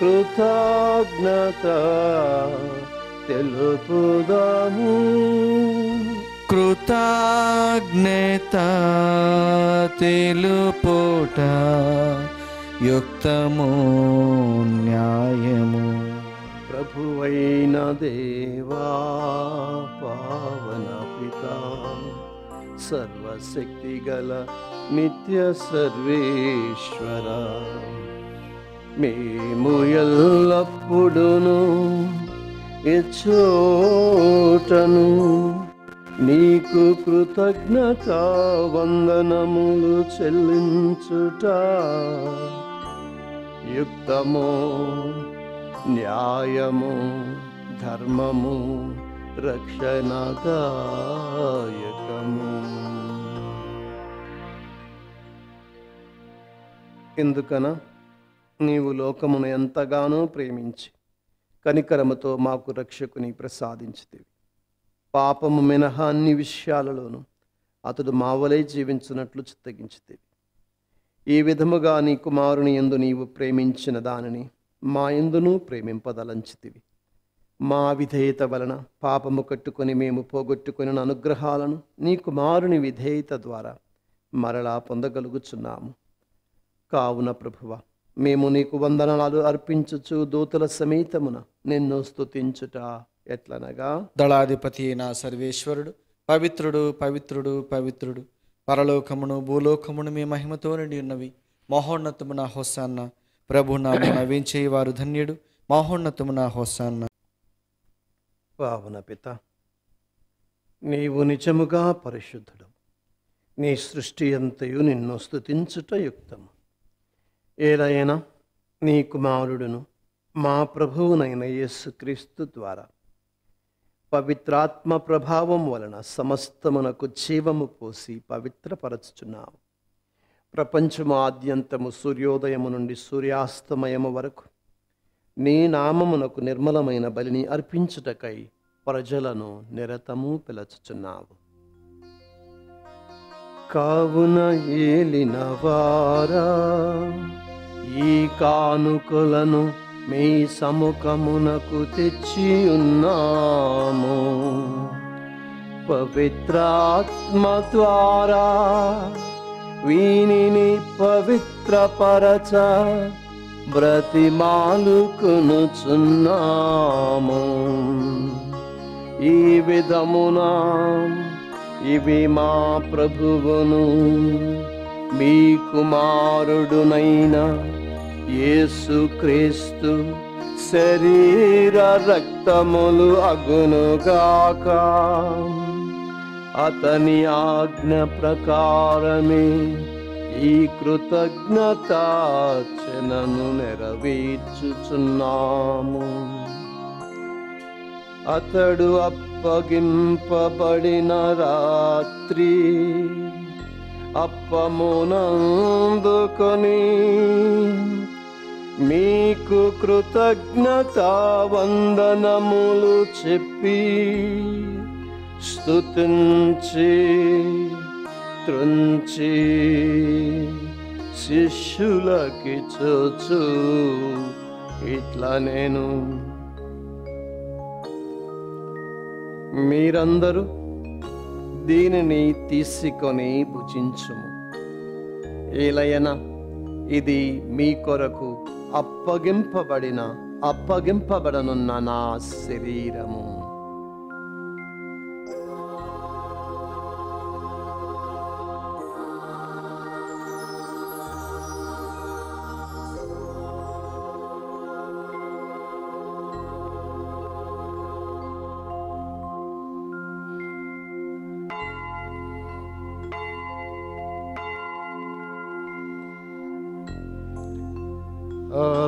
కృతజ్ఞత తెలుపుదాము. కృతజ్ఞత తెలుపుట యుక్తము న్యాయము. ప్రభువైన దేవా, పావన పితా, సర్వశక్తి గల నిత్య సర్వేశ్వర, మేము ఎల్లప్పుడును ఇచ్చోటను నీకు కృతజ్ఞత వందనములు చెల్లించుట యుక్తము న్యాయము ధర్మము రక్షణదాయకము. ఎందుకన నీవు లోకమును ఎంతగానో ప్రేమించి కనికరముతో మాకు రక్షకుని ప్రసాదించితివి. పాపము మినహా అన్ని విషయాలలోను అతడు మావలే జీవించునట్లు చిత్తగించితివి. ఈ విధముగా నీ కుమారుని యందు నీవు ప్రేమించిన దానిని మా యందును ప్రేమింపదలంచితివి. మా విధేయత వలన పాపము కట్టుకొని మేము పోగొట్టుకొనిన అనుగ్రహాలను నీ కుమారుని విధేయత ద్వారా మరలా పొందగలుగుచున్నాము. కావున ప్రభువా, మేము నీకు వందనాలు అర్పించుచు దూతల సమేతమున నిన్ను స్తుతించుట ఎట్లనగా, దళాధిపతి అయిన సర్వేశ్వరుడు పవిత్రుడు పవిత్రుడు పవిత్రుడు, పరలోకమును భూలోకమును మీ మహిమతో నిండి ఉన్నవి. మహోన్నతమున హోసన్న. ప్రభు నామమున వీచేవారు ధన్యుడు. మహోన్నతమున హోసన్న. పావన పిత, నీవు నిజముగా పరిశుద్ధుడు. నీ సృష్టి అంతయు నిన్ను స్తుతించుట యుక్తము. ఏలైనా నీ కుమారుడును మా ప్రభువునైన యేసుక్రీస్తు ద్వారా పవిత్రాత్మ ప్రభావం వలన సమస్తమునకు జీవము పోసి పవిత్రపరచుచున్నావు. ప్రపంచము ఆద్యంతము సూర్యోదయము నుండి సూర్యాస్తమయము వరకు నీ నామమునకు నిర్మలమైన బలిని అర్పించుటకై ప్రజలను నిరతము పిలచుచున్నావు. కావున ఏలినవారా, ఈ కానుకలను మీ సముఖమునకు తెచ్చి ఉన్నాము. పవిత్రాత్మ ద్వారా వీనిని పవిత్రపరచ బ్రతిమాలుకునుచున్నాము. ఈ విధమున ఇవి మా ప్రభువును మీ కుమారుడునైన యేసుక్రీస్తు శరీర రక్తములు అగునుగాక. అతని ఆజ్ఞ ప్రకారమే ఈ కృతజ్ఞతార్చనను నెరవేర్చుచున్నాము. అతడు అప్పగింపబడిన రాత్రి అప్పమునందుకొని మీకు కృతజ్ఞతా వందనములు చెప్పి స్తుతించి త్రుంచి శిష్యులకిచ్చుచు ఇట్లా నేను, మీరందరూ దీనిని తీసుకొని భుజించుము. ఏలయన ఇది మీ కొరకు అప్పగింపబడనున్న నా శరీరము.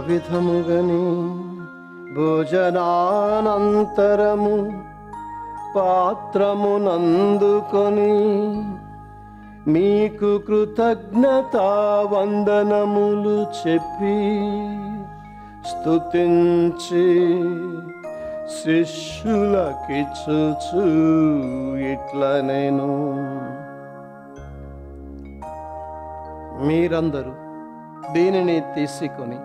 విధముగని భోజనానంతరము పాత్రమునందుకొని మీకు కృతజ్ఞతా వందనములు చెప్పి స్తుతించి శిష్యులకిచ్చుచు ఇట్లా నేను, మీరందరూ దీనిని తీసుకొని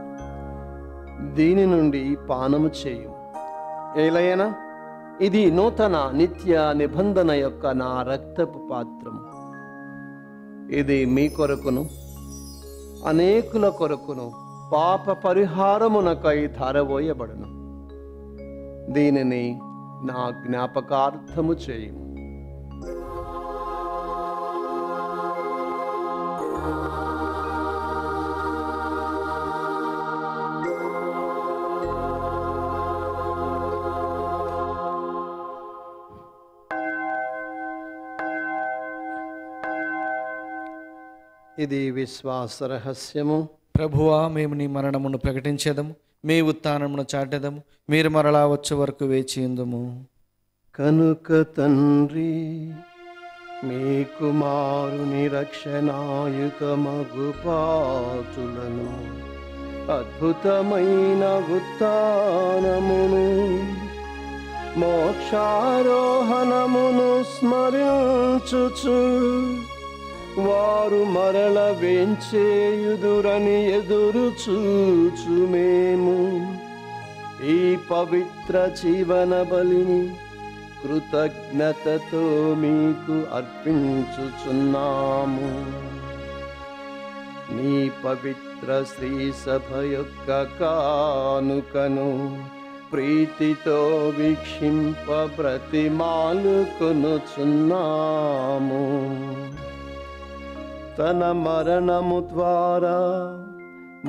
దీని నుండి పానము చేయు. ఏలైనా ఇది నూతన నిత్య నిబంధన యొక్క నా రక్తపు పాత్రము. ఇది మీ కొరకును అనేకుల కొరకును పాప పరిహారమునకై ధారవోయబడును. దీనిని నా జ్ఞాపకార్థము చేయు. ఇది విశ్వాస రహస్యము. ప్రభువా, మేము నీ మరణమును ప్రకటించేదము, మీ ఉత్థానమును చాటెదము, మీరు మరలా వచ్చే వరకు వేచి ఉందము. కనుక తండ్రి, మీ కుమారుని రక్షణాయుత మగుపాటులను అద్భుతమైన ఉత్తానమును మోక్షారోహణమును స్మరించుచు వారు మరల వెంచేయుదురని ఎదురుచూచు మేము ఈ పవిత్ర జీవన బలిని కృతజ్ఞతతో మీకు అర్పించుచున్నాము। నీ పవిత్ర శ్రీ సభ యొక్క కానుకను ప్రీతితో వీక్షింప ప్రతిమాలుకొనుచున్నాము। తన మరణము ద్వారా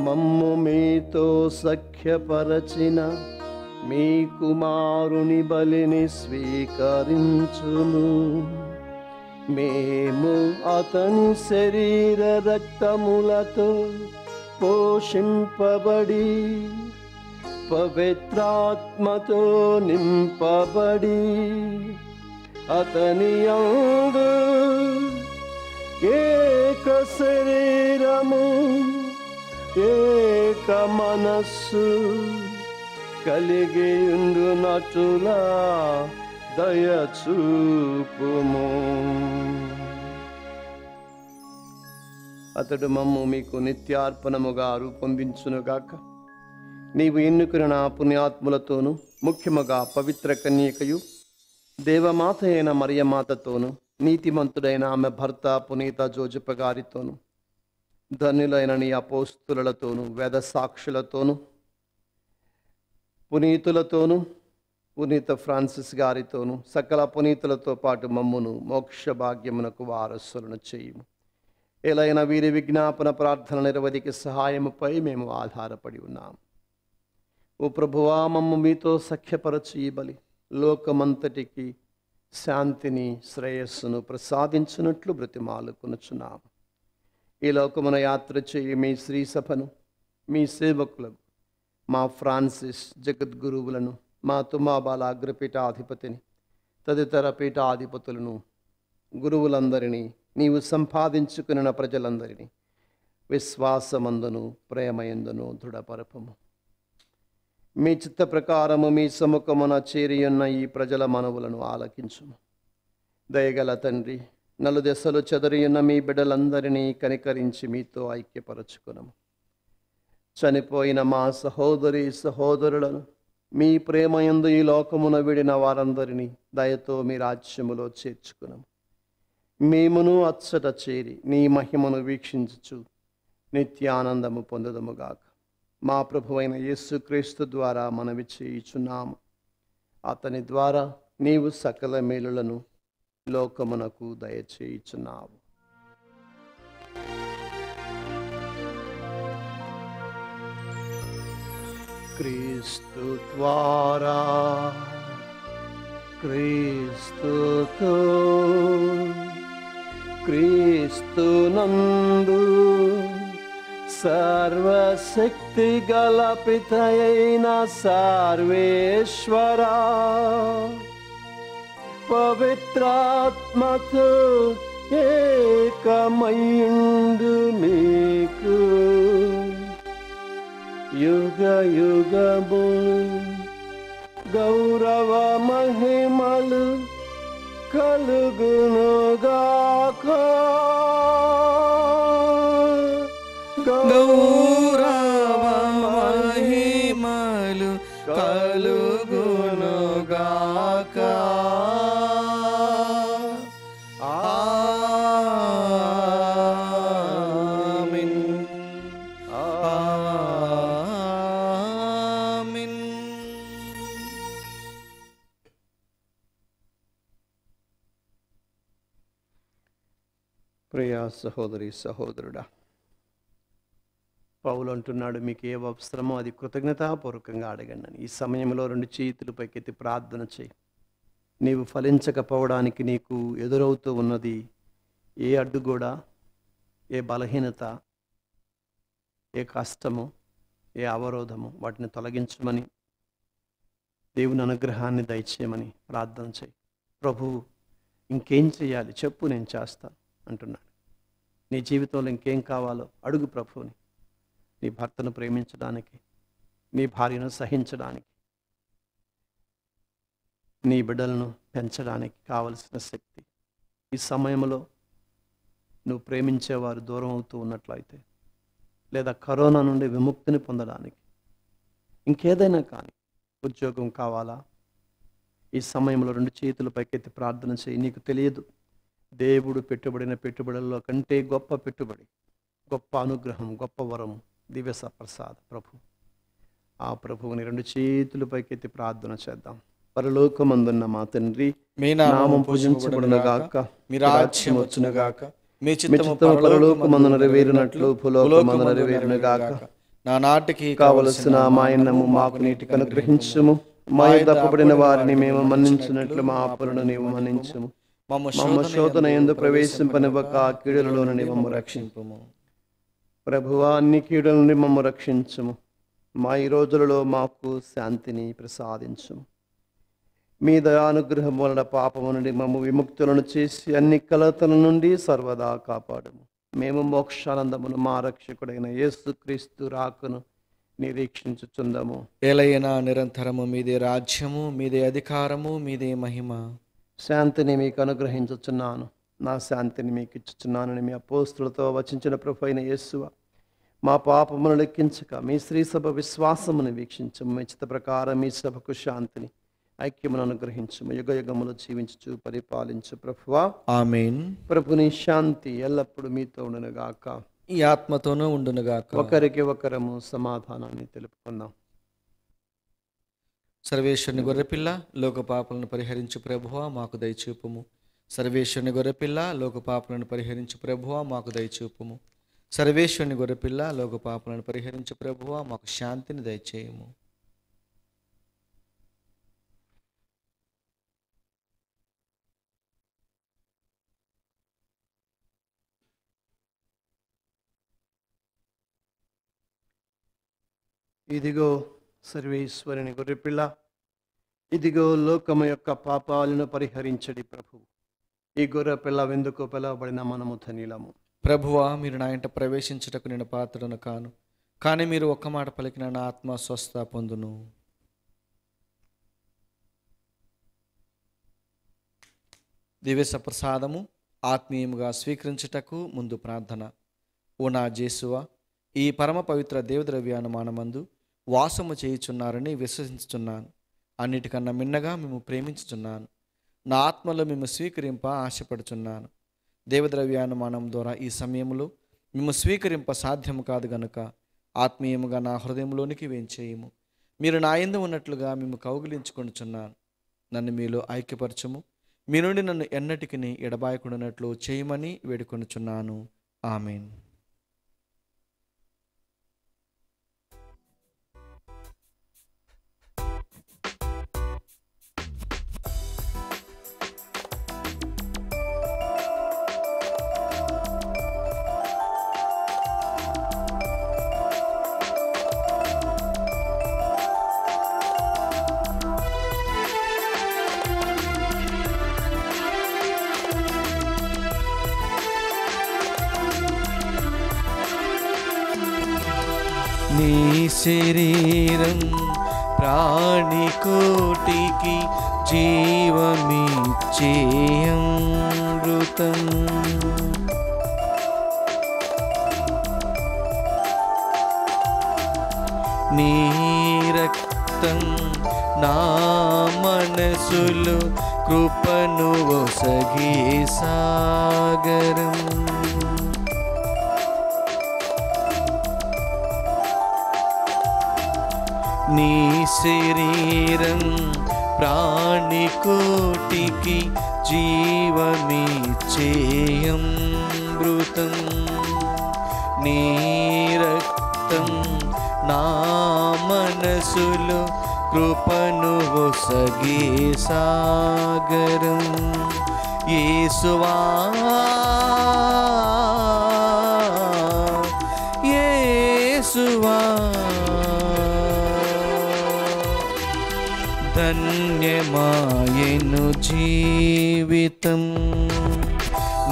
మమ్ము మీతో సఖ్యపరచిన మీ కుమారుని బలిని స్వీకరించుము। మేము అతని శరీర రక్తములతో పోషింపబడి పవిత్రాత్మతో నింపబడి అతని యందు ఏక శరీరము ఏక మనస్సు కలిగి ఉండునట్లుగా దయచూపుము। అతడు మమ్ము మీకు నిత్యార్పణముగా రూపొందించునుగాక। నీవు ఎన్నుకున్న నా పుణ్యాత్ములతోనూ ముఖ్యముగా పవిత్ర కన్యకయు దేవమాత అయిన మరియమాతతోనూ నీతిమంతుడైన ఆమె భర్త పునీత జోజప్ప గారితోనూ ధన్యులైన నీ అపోస్తులతోనూ వేద సాక్షులతోనూ పునీతులతోనూ పునీత ఫ్రాన్సిస్ గారితోనూ సకల పునీతులతో పాటు మమ్మును మోక్ష భాగ్యమునకు వారసులను చేయుము। ఎలైన వీరి విజ్ఞాపన ప్రార్థన నిరవధికి సహాయముపై మేము ఆధారపడి ఉన్నాము। ఓ ప్రభువా, మమ్ము మీతో సఖ్యపరచు ఈ బలి లోకమంతటికి శాంతిని శ్రేయస్సును ప్రసాదించినట్లు బ్రతిమాలుకొనుచున్నాము। ఈ లోకమున యాత్ర చేయి మీ శ్రీ సభను మీ సేవకులను మా ఫ్రాన్సిస్ జగద్గురువులను మా తుమాబాల అగ్రపీఠాధిపతిని తదితర పీఠాధిపతులను గురువులందరినీ నీవు సంపాదించుకున్న ప్రజలందరినీ విశ్వాసమందును ప్రేమయందును దృఢపరపము। మీ చిత్త ప్రకారము మీ సముఖమున చేరియున్న ఈ ప్రజల మనవులను ఆలకించుము। దయగల తండ్రి, నలుదెసలు చెదరియున్న మీ బిడ్డలందరినీ కనికరించి మీతో ఐక్యపరచుకునము। చనిపోయిన మా సహోదరి సహోదరులను మీ ప్రేమయందు ఈ లోకమున విడిన వారందరినీ దయతో మీ రాజ్యములో చేర్చుకునము। మేమును అచ్చట చేరి నీ మహిమను వీక్షించుచు నిత్యానందము పొందదముగాక। మా ప్రభువైన యేసుక్రీస్తు ద్వారా మనవి చేయుచున్నాము। అతని ద్వారా నీవు సకల మేలులను లోకమునకు దయచేయుచున్నావు। క్రీస్తు ద్వారా క్రీస్తుతో క్రీస్తునందు सर्वशक्ति गल पितयैन सर्वेश्वरा पवित्रात्मतो एकमयुंडु मीकु युग युगमु गौरव महिमलु कलुगुनु गाका। गौरव महिमलु कलुगुनु गाक। आमीन् आमीन्। प्रिय सहोदरी सहोदरुडा, పౌలు అంటున్నాడు, మీకు ఏ అవసరమో అది కృతజ్ఞతాపూర్వకంగా అడగండి। ఈ సమయంలో రెండు చేతులు పైకెత్తి ప్రార్థన చేయి। నీవు ఫలించకపోవడానికి నీకు ఎదురవుతూ ఉన్నది ఏ అడ్డుగోడ, ఏ బలహీనత, ఏ కష్టము, ఏ అవరోధము, వాటిని తొలగించమని దేవుని అనుగ్రహాన్ని దయచేయమని ప్రార్థన చేయి। ప్రభువు ఇంకేం చేయాలి చెప్పు, నేను చేస్తాను అంటున్నాడు। నీ జీవితంలో ఇంకేం కావాలో అడుగు ప్రభువుని। నీ భర్తను ప్రేమించడానికి, నీ భార్యను సహించడానికి, నీ బిడ్డలను పెంచడానికి కావలసిన శక్తి. ఈ సమయంలో నువ్వు ప్రేమించేవారు దూరం అవుతూ ఉన్నట్లయితే, లేదా కరోనా నుండి విముక్తిని పొందడానికి, ఇంకేదైనా కానీ, ఉద్యోగం కావాలా, ఈ సమయంలో రెండు చేతులు పైకెత్తి ప్రార్థన చేయి. నీకు తెలియదు, దేవుడు పెట్టుబడిన పెట్టుబడుల్లో కంటే గొప్ప పెట్టుబడి, గొప్ప అనుగ్రహం, గొప్ప వరం, దివ్య ప్రసాద్ ప్రభు. ఆ ప్రభువుని రెండు చేతులు పైకెత్తి ప్రార్థన చేద్దాం. పరలోకమందున్న మా తండ్రి, మీ నామము పూజించబడును గాక, మీ రాజ్యం వచ్చును గాక, మీ చిత్తము పరలోకమందు నెరవేరినట్లు భూలోకమందు నెరవేరును గాక. నా నాటికి కావలసిన మాయన్నము మాకు నీటికి అనుగ్రహించుము. మా తప్పుపడిన వారిని మేము మన్నించినట్లు మా అప్పులను నీవు మన్నించుము. మమ్మ శోధన యందు ప్రవేశింపనివ్వక కీడులలోని నిమము రక్షింపుము. ప్రభువా, అన్ని కీడుల నిమము రక్షించుము. మా ఈ రోజులలో మాకు శాంతిని ప్రసాదించుము. మీ దయానుగ్రహం వలన పాపము నుండి మమ్మ విముక్తులను చేసి అన్ని కలతల నుండి సర్వదా కాపాడము. మేము మోక్షానందమును మా రక్షకుడైన యేసుక్రీస్తు రాకను నిరీక్షించుచుందము. ఏలైనా నిరంతరము మీదే రాజ్యము, మీదే అధికారము, మీదే మహిమ. శాంతిని మీకు అనుగ్రహించుచున్నాను, నా శాంతిని మీకు ఇచ్చుచున్నానని మీ అపోస్తులతో వచించిన ప్రభు అయిన యేసువ, మా పాపమును లెక్కించక మీ శ్రీసభ విశ్వాసమును వీక్షించము. మీ చిత్త ప్రకారం మీ సభకు శాంతిని, ఐక్యమును అనుగ్రహించము. యుగ యుగములు జీవించు, పరిపాలించు ప్రభువా. ఆమేన్. ప్రభుని శాంతి ఎల్లప్పుడూ మీతో ఉండునుగాక, ఈ ఆత్మతోనూ ఉండునుగాక. ఒకరికి ఒకరము సమాధానాన్ని తెలుపుకుందాం. సర్వేశ్వరుని గొర్రెపిల్ల, లోక పాపలను పరిహరించు ప్రభువా మాకు దయచూపుము. సర్వేశ్వరుని గొర్రెపిల్ల, లోక పాపలను పరిహరించు ప్రభువా మాకు దయచూపుము. సర్వేశ్వరుని గొర్రెపిల్ల, లోక పాపలను పరిహరించు ప్రభువా మాకు శాంతిని దయచేయము. ఇదిగో సర్వేశ్వరుని గొర్రెపిల్ల, ఇదిగో లోకము యొక్క పాపాలను పరిహరించడి ప్రభువు. ఈ గొర్రెపిల్ల వెందుకు పిలవబడిన మనము ధనిలము. ప్రభువా, మీరు నా ఇంట ప్రవేశించుటకు నేను పాత్రను కాను, కానీ మీరు ఒక్క మాట పలికిన నా ఆత్మ స్వస్థ పొందును. దివ్య ప్రసాదము ఆత్మీయముగా స్వీకరించుటకు ముందు ప్రార్థన. ఓ నా జేసువా, ఈ పరమ పవిత్ర దేవద్రవ్యానుమానమందు వాసము చేయుచున్నారని విశ్వసించుచున్నాను. అన్నిటికన్నా మిన్నగా మేము ప్రేమించుచున్నాను. నా ఆత్మలో మేము స్వీకరింప ఆశపడుచున్నాను. దేవద్రవ్యానుమానం ద్వారా ఈ సమయంలో మేము స్వీకరింప సాధ్యం కాదు గనుక ఆత్మీయముగా నా హృదయంలోనికి వేంచేయము. మీరు నా యందు ఉన్నట్లుగా మేము కౌగిలించుకొనుచున్నాను. నన్ను మీలో ఐక్యపరచము. మీ నుండి నన్ను ఎన్నటికి ఎడబాయకుండానట్లు చేయమని వేడుకొనుచున్నాను. ఆమేన్. శరీరం ప్రాణికోటికి జీవమిచ్చే అమృతం. నీ రక్తం నా మనసులో కృపను ఒసగే సాగరం. నీ శరీరం ప్రాణికోటికి జీవమిచ్చే అమృతం. నీ రక్తం నా మనసులో కృపను ఒసగే సాగరం. యేసువా, యేసువా, ధన్యమాయెను జీవితం.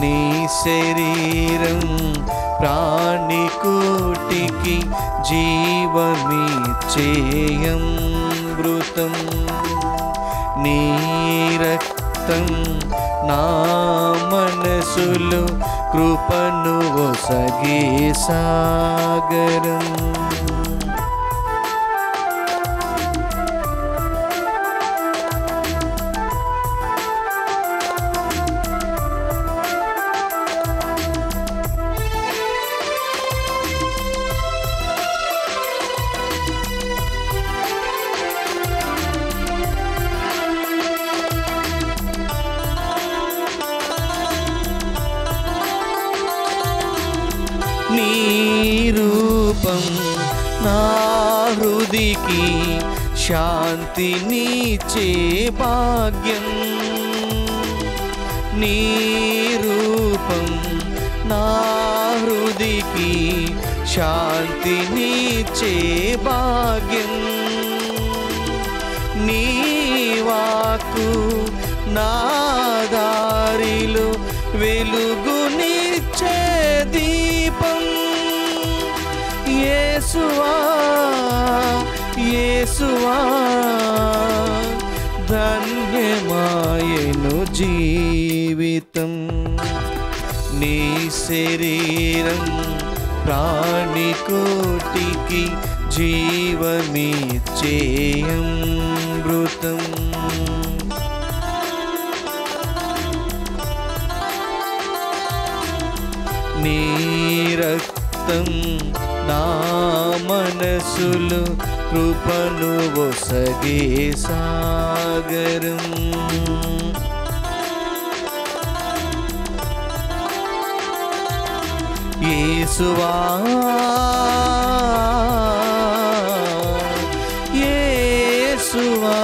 नी शरीरं प्राणिकूटिकी जीवमिच्छेयं मृतं नी रक्तं ना मनसुलु कृपनु ओसगे सागरम्। की शांति नीचे भाग्यं निरूपं ना हृदि की शांति नीचे भाग्यं नीवाकु ना दारिलो वेलुगु नीचे दीपं येसुवा येसुवा धन्यमायनु जीवितं नी शरीरं प्राणिकोटिकी जीवमिच्छेयं मृतम्। नी रक्तं ना मनसुलु कृपनु ओसगे सागरम्। येसुवा येसुवा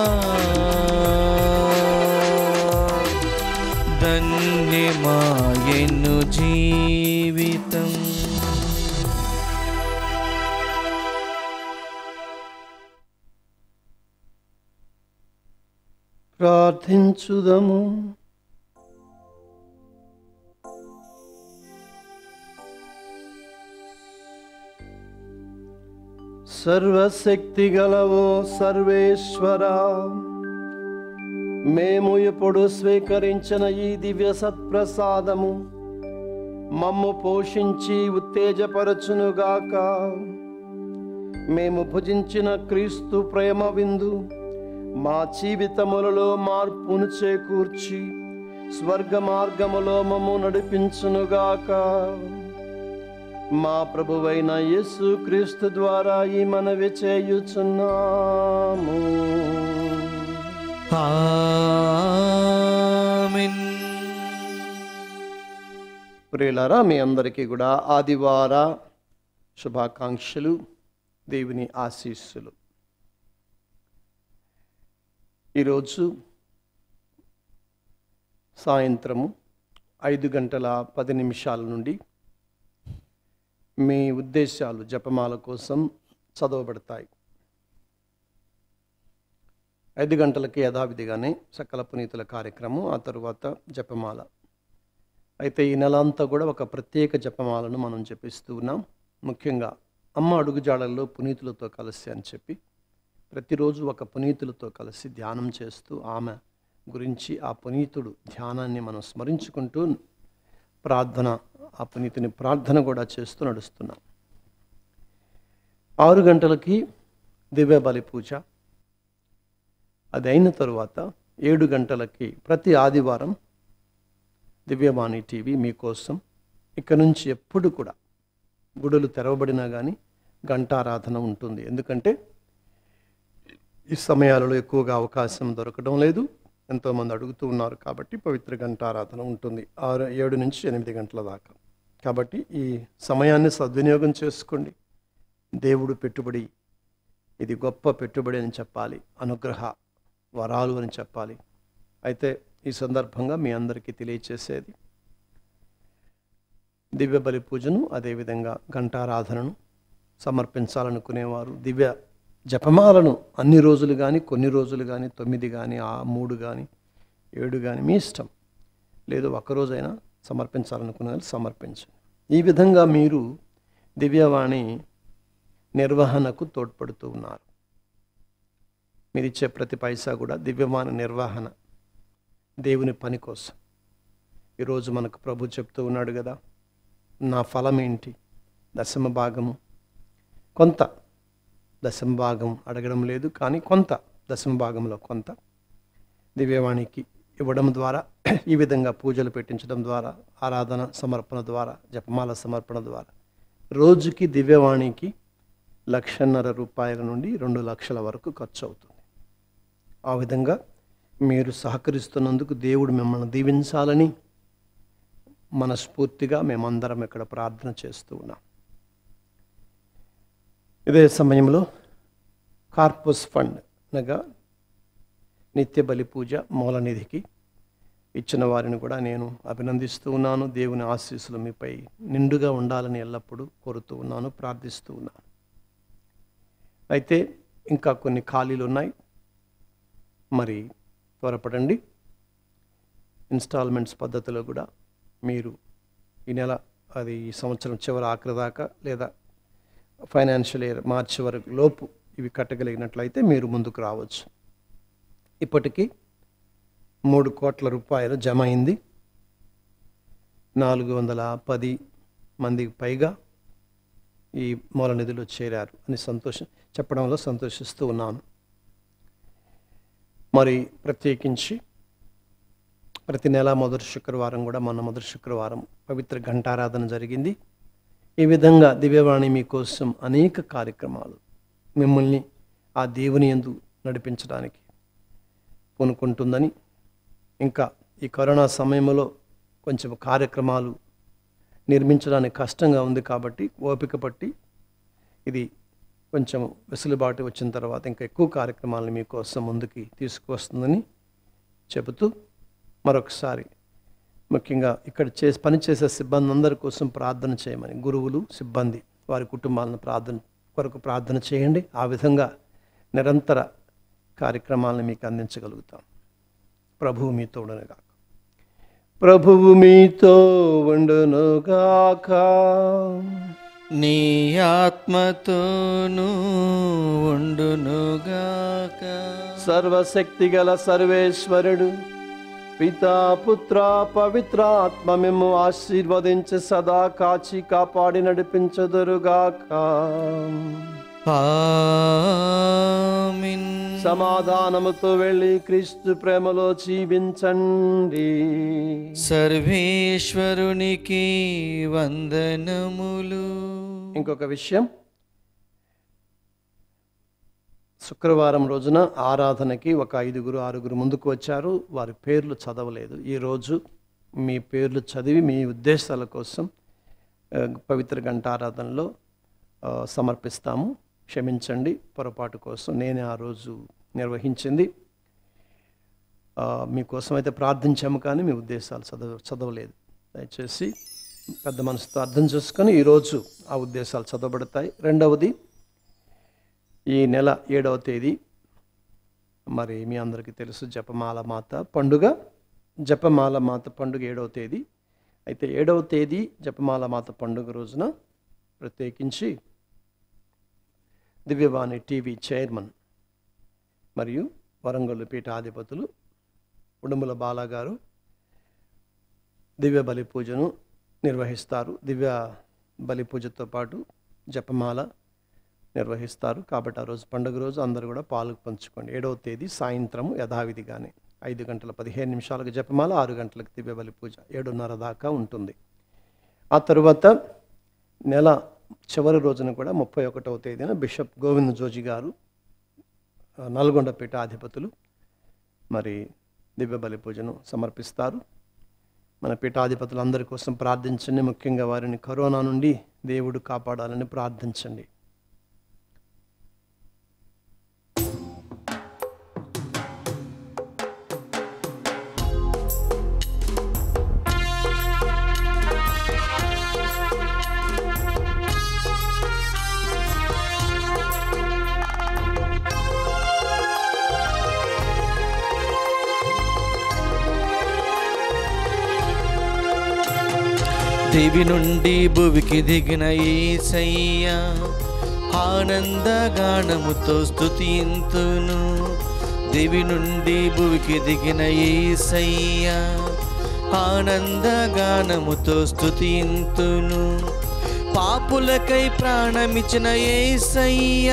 धन्यमायनु जीवितं। ప్రార్థించుదము. సర్వశక్తి గలవో సర్వేశ్వరా, మేము ఇప్పుడు స్వీకరించిన ఈ దివ్య సత్ప్రసాదము మమ్ము పోషించి ఉత్తేజపరచునుగాక. మేము భుజించిన క్రీస్తు ప్రేమ విందు మా జీవితములలో మార్పును చేకూర్చి స్వర్గ మార్గములో మమ్ము నడిపించునుగాక. మా ప్రభువైన యేసు క్రీస్తు ద్వారా ఈ మనవి చేయుచున్నాము. ఆమేన్. ప్రియులారా, మీ అందరికీ కూడా ఆదివార శుభాకాంక్షలు, దేవుని ఆశీస్సులు. ఈరోజు సాయంత్రము 5:10 నుండి మీ ఉద్దేశాలు జపమాల కోసం చదవబడతాయి. 5 గంటలకి యథావిధిగానే సకల పునీతుల కార్యక్రమం, ఆ తరువాత జపమాల. అయితే ఈ నెల అంతా కూడా ఒక ప్రత్యేక జపమాలను మనం జపిస్తూ ఉన్నాం. ముఖ్యంగా అమ్మ అడుగుజాడల్లో పునీతులతో కలిసి అని చెప్పి ప్రతిరోజు ఒక పునీతులతో కలిసి ధ్యానం చేస్తూ ఆమె గురించి, ఆ పునీతుడు ధ్యానాన్ని మనం స్మరించుకుంటూ ప్రార్థన, ఆ పునీతుని ప్రార్థన కూడా చేస్తూ నడుస్తున్నాం. 6 గంటలకి దివ్యబలి పూజ, అది అయిన తరువాత 7 గంటలకి ప్రతి ఆదివారం దివ్యవాణి టీవీ మీకోసం. ఇక్కడ నుంచి ఎప్పుడు కూడా గుడులు తెరవబడినా కానీ గంటారాధన ఉంటుంది. ఎందుకంటే ఈ సమయాలలో ఎక్కువగా అవకాశం దొరకడం లేదు, ఎంతోమంది అడుగుతూ ఉన్నారు. కాబట్టి పవిత్ర గంటారాధన ఉంటుంది 6-8 గంటల దాకా. కాబట్టి ఈ సమయాన్ని సద్వినియోగం చేసుకోండి. దేవుడు పెట్టుబడి, ఇది గొప్ప పెట్టుబడి అని చెప్పాలి, అనుగ్రహ వరాలు అని చెప్పాలి. అయితే ఈ సందర్భంగా మీ అందరికీ తెలియచేసేది దివ్య బలి పూజను, అదేవిధంగా గంటారాధనను సమర్పించాలనుకునేవారు దివ్య జపమాలను అన్ని రోజులు కానీ, కొన్ని రోజులు కానీ, 9 కానీ, 3 కానీ, 7 కానీ, మీ ఇష్టం. లేదు ఒకరోజైనా సమర్పించాలనుకున్నది సమర్పించండి। ఈ విధంగా మీరు దివ్యవాణి నిర్వహణకు తోడ్పడుతూ ఉన్నారు। మీరు ఇచ్చే ప్రతి పైసా కూడా దివ్యవాణి నిర్వహణ దేవుని పని కోసం। ఈరోజు మనకు ప్రభు చెప్తూ ఉన్నాడు కదా, నా ఫలం ఏంటి? దశమ భాగము, కొంత దశమ భాగం అడగడం లేదు కానీ కొంత దశమ భాగంలో కొంత దివ్యవాణికి ఇవ్వడం ద్వారా, ఈ విధంగా పూజలు పెట్టించడం ద్వారా, ఆరాధన సమర్పణ ద్వారా, జపమాల సమర్పణ ద్వారా రోజుకి దివ్యవాణికి 1,50,000 రూపాయల నుండి 2,00,000 వరకు ఖర్చు అవుతుంది। ఆ విధంగా మీరు సహకరిస్తున్నందుకు దేవుడు మిమ్మల్ని దీవించాలని మనస్ఫూర్తిగా మేమందరం ఇక్కడ ప్రార్థన చేస్తూ ఉన్నాం। ఇదే సమయంలో కార్పస్ ఫండ్ అనగా నిత్య బలి పూజ మూల నిధికి ఇచ్చిన వారిని కూడా నేను అభినందిస్తూ ఉన్నాను। దేవుని ఆశీస్సులు మీపై నిండుగా ఉండాలని ఎల్లప్పుడూ కోరుతూ ఉన్నాను, ప్రార్థిస్తూ ఉన్నాను। అయితే ఇంకా కొన్ని ఖాళీలు ఉన్నాయి, మరి త్వరపడండి। ఇన్స్టాల్మెంట్స్ పద్ధతిలో కూడా మీరు ఈ నెల, అది ఈ సంవత్సరం చివరి ఆఖరి దాకా లేదా ఫైనాన్షియల్ ఇయర్ మార్చి వరకు లోపు ఇవి కట్టగలిగినట్లయితే మీరు ముందుకు రావచ్చు। ఇప్పటికీ 3 కోట్ల రూపాయలు జమ అయింది। 410 మందికి పైగా ఈ మూల నిధిలో చేరారు అని చెప్పడంలో సంతోషిస్తూ ఉన్నాను। మరి ప్రత్యేకించి ప్రతి నెల మొదటి శుక్రవారం కూడా, మొన్న మొదటి శుక్రవారం పవిత్ర ఘంటారాధన జరిగింది। ఈ విధంగా దివ్యవాణి మీకోసం అనేక కార్యక్రమాలు మిమ్మల్ని ఆ దేవుని యందు నడిపించడానికి పూనుకుంటుందని, ఇంకా ఈ కరోనా సమయంలో కొంచెం కార్యక్రమాలు నిర్మించడానికి కష్టంగా ఉంది కాబట్టి ఓపిక పట్టి ఇది కొంచెం వెసులుబాటు వచ్చిన తర్వాత ఇంకా ఎక్కువ కార్యక్రమాలను మీకోసం ముందుకి తీసుకువస్తుందని చెబుతూ, మరొకసారి ముఖ్యంగా ఇక్కడ పనిచేసే సిబ్బంది అందరి కోసం ప్రార్థన చేయమని, గురువులు సిబ్బంది వారి కుటుంబాలను ప్రార్థన చేయండి। ఆ విధంగా నిరంతర కార్యక్రమాలను మీకు అందించగలుగుతాం। ప్రభువు మీతో ఉండనుగాక, ప్రభువు మీతో ఉండనుగాక, నీ ఆత్మతోను ఉండునుగాక। సర్వశక్తిగల సర్వేశ్వరుడు పితా పుత్ర పవిత్ర ఆత్మ మిమ్ము ఆశీర్వదించి సదా కాచి కాపాడి నడిపించదురుగాక। ఆమేన్। సమాధానముతో వెళ్ళి క్రీస్తు ప్రేమలో జీవించండి। సర్వేశ్వరునికి వందనములు। ఇంకొక విషయం, శుక్రవారం రోజున ఆరాధనకి ఒక 5-6 ముందుకు వచ్చారు, వారి పేర్లు చదవలేదు। ఈరోజు మీ పేర్లు చదివి మీ ఉద్దేశాల కోసం పవిత్ర ఘంటారాధనలో సమర్పిస్తాము। క్షమించండి పొరపాటు కోసం, నేనే ఆ రోజు నిర్వహించింది। మీకోసం అయితే ప్రార్థించాము కానీ మీ ఉద్దేశాలు చదవలేదు। దయచేసి పెద్ద మనసుతో అర్థం చేసుకొని ఈరోజు ఆ ఉద్దేశాలు చదవబడతాయి। రెండవది, ఈ నెల 7వ తేదీ మరి మీ అందరికీ తెలుసు జపమాల మాత పండుగ, జపమాల మాత పండుగ 7వ తేదీ। అయితే 7వ తేదీ జపమాల మాత పండుగ రోజున ప్రత్యేకించి దివ్యవాణి టీవీ చైర్మన్ మరియు వరంగల్ పీఠాధిపతులు ఉడుముల బాలా గారు దివ్య బలి పూజను నిర్వహిస్తారు। దివ్య బలి పూజతో పాటు జపమాల నిర్వహిస్తారు కాబట్టి ఆ రోజు పండుగ రోజు అందరూ కూడా పాలు పంచుకోండి। 7వ తేదీ సాయంత్రం యథావిధిగానే 5:15 జపమాల, 6 గంటలకు దివ్య బలి పూజ, 7:30 దాకా ఉంటుంది। ఆ తర్వాత నెల చివరి రోజున కూడా 31వ తేదీన బిషప్ గోవింద జోజి గారు నల్గొండ పీఠాధిపతులు మరి దివ్య బలి పూజను సమర్పిస్తారు। మన పీఠాధిపతులందరి కోసం ప్రార్థించండి, ముఖ్యంగా వారిని కరోనా నుండి దేవుడు కాపాడాలని ప్రార్థించండి। దేవి నుండి భువికి దిగిన యేసయ్య ఆనంద గానముతో స్తుతింతును. దేవి నుండి భువికి దిగిన యేసయ్య ఆనంద గానముతో స్తుతింతును. పాపులకై ప్రాణమిచ్చిన యేసయ్య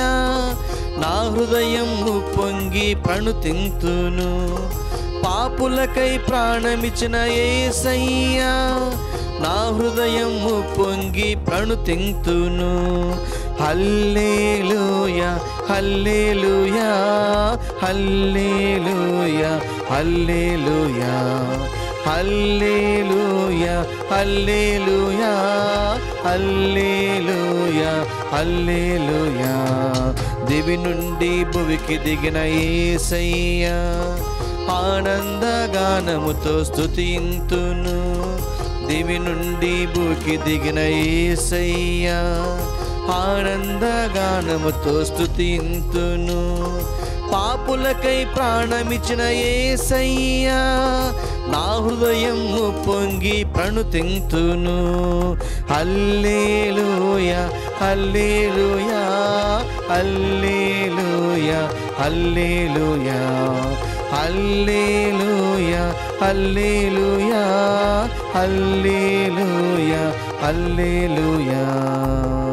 నా హృదయము పొంగి ప్రణుతింతును. పాపులకై ప్రాణమిచ్చిన యేసయ్య నా హృదయము పొంగి ప్రణుతింతును. హల్లెలూయా హల్లెలూయా హల్లెలూయా హల్లెలూయా హల్లెలూయా హల్లెలూయా హల్లెలూయా హల్లెలూయా. దేవి నుండి భువికి దిగిన యేసయ్య ఆనంద గానముతో స్తుతింతును. దేవి నుండి భూమికి దిగిన యేసయ్య ఆనంద గానముతో స్తుతింతును. పాపులకై ప్రాణమిచ్చిన యేసయ్య నా హృదయము పొంగి ప్రణుతింతును. హల్లెలూయా హల్లెలూయా హల్లెలూయా హల్లెలూయా హల్లెలూయా హల్లెలూయా హల్లెలూయా హల్లెలూయా.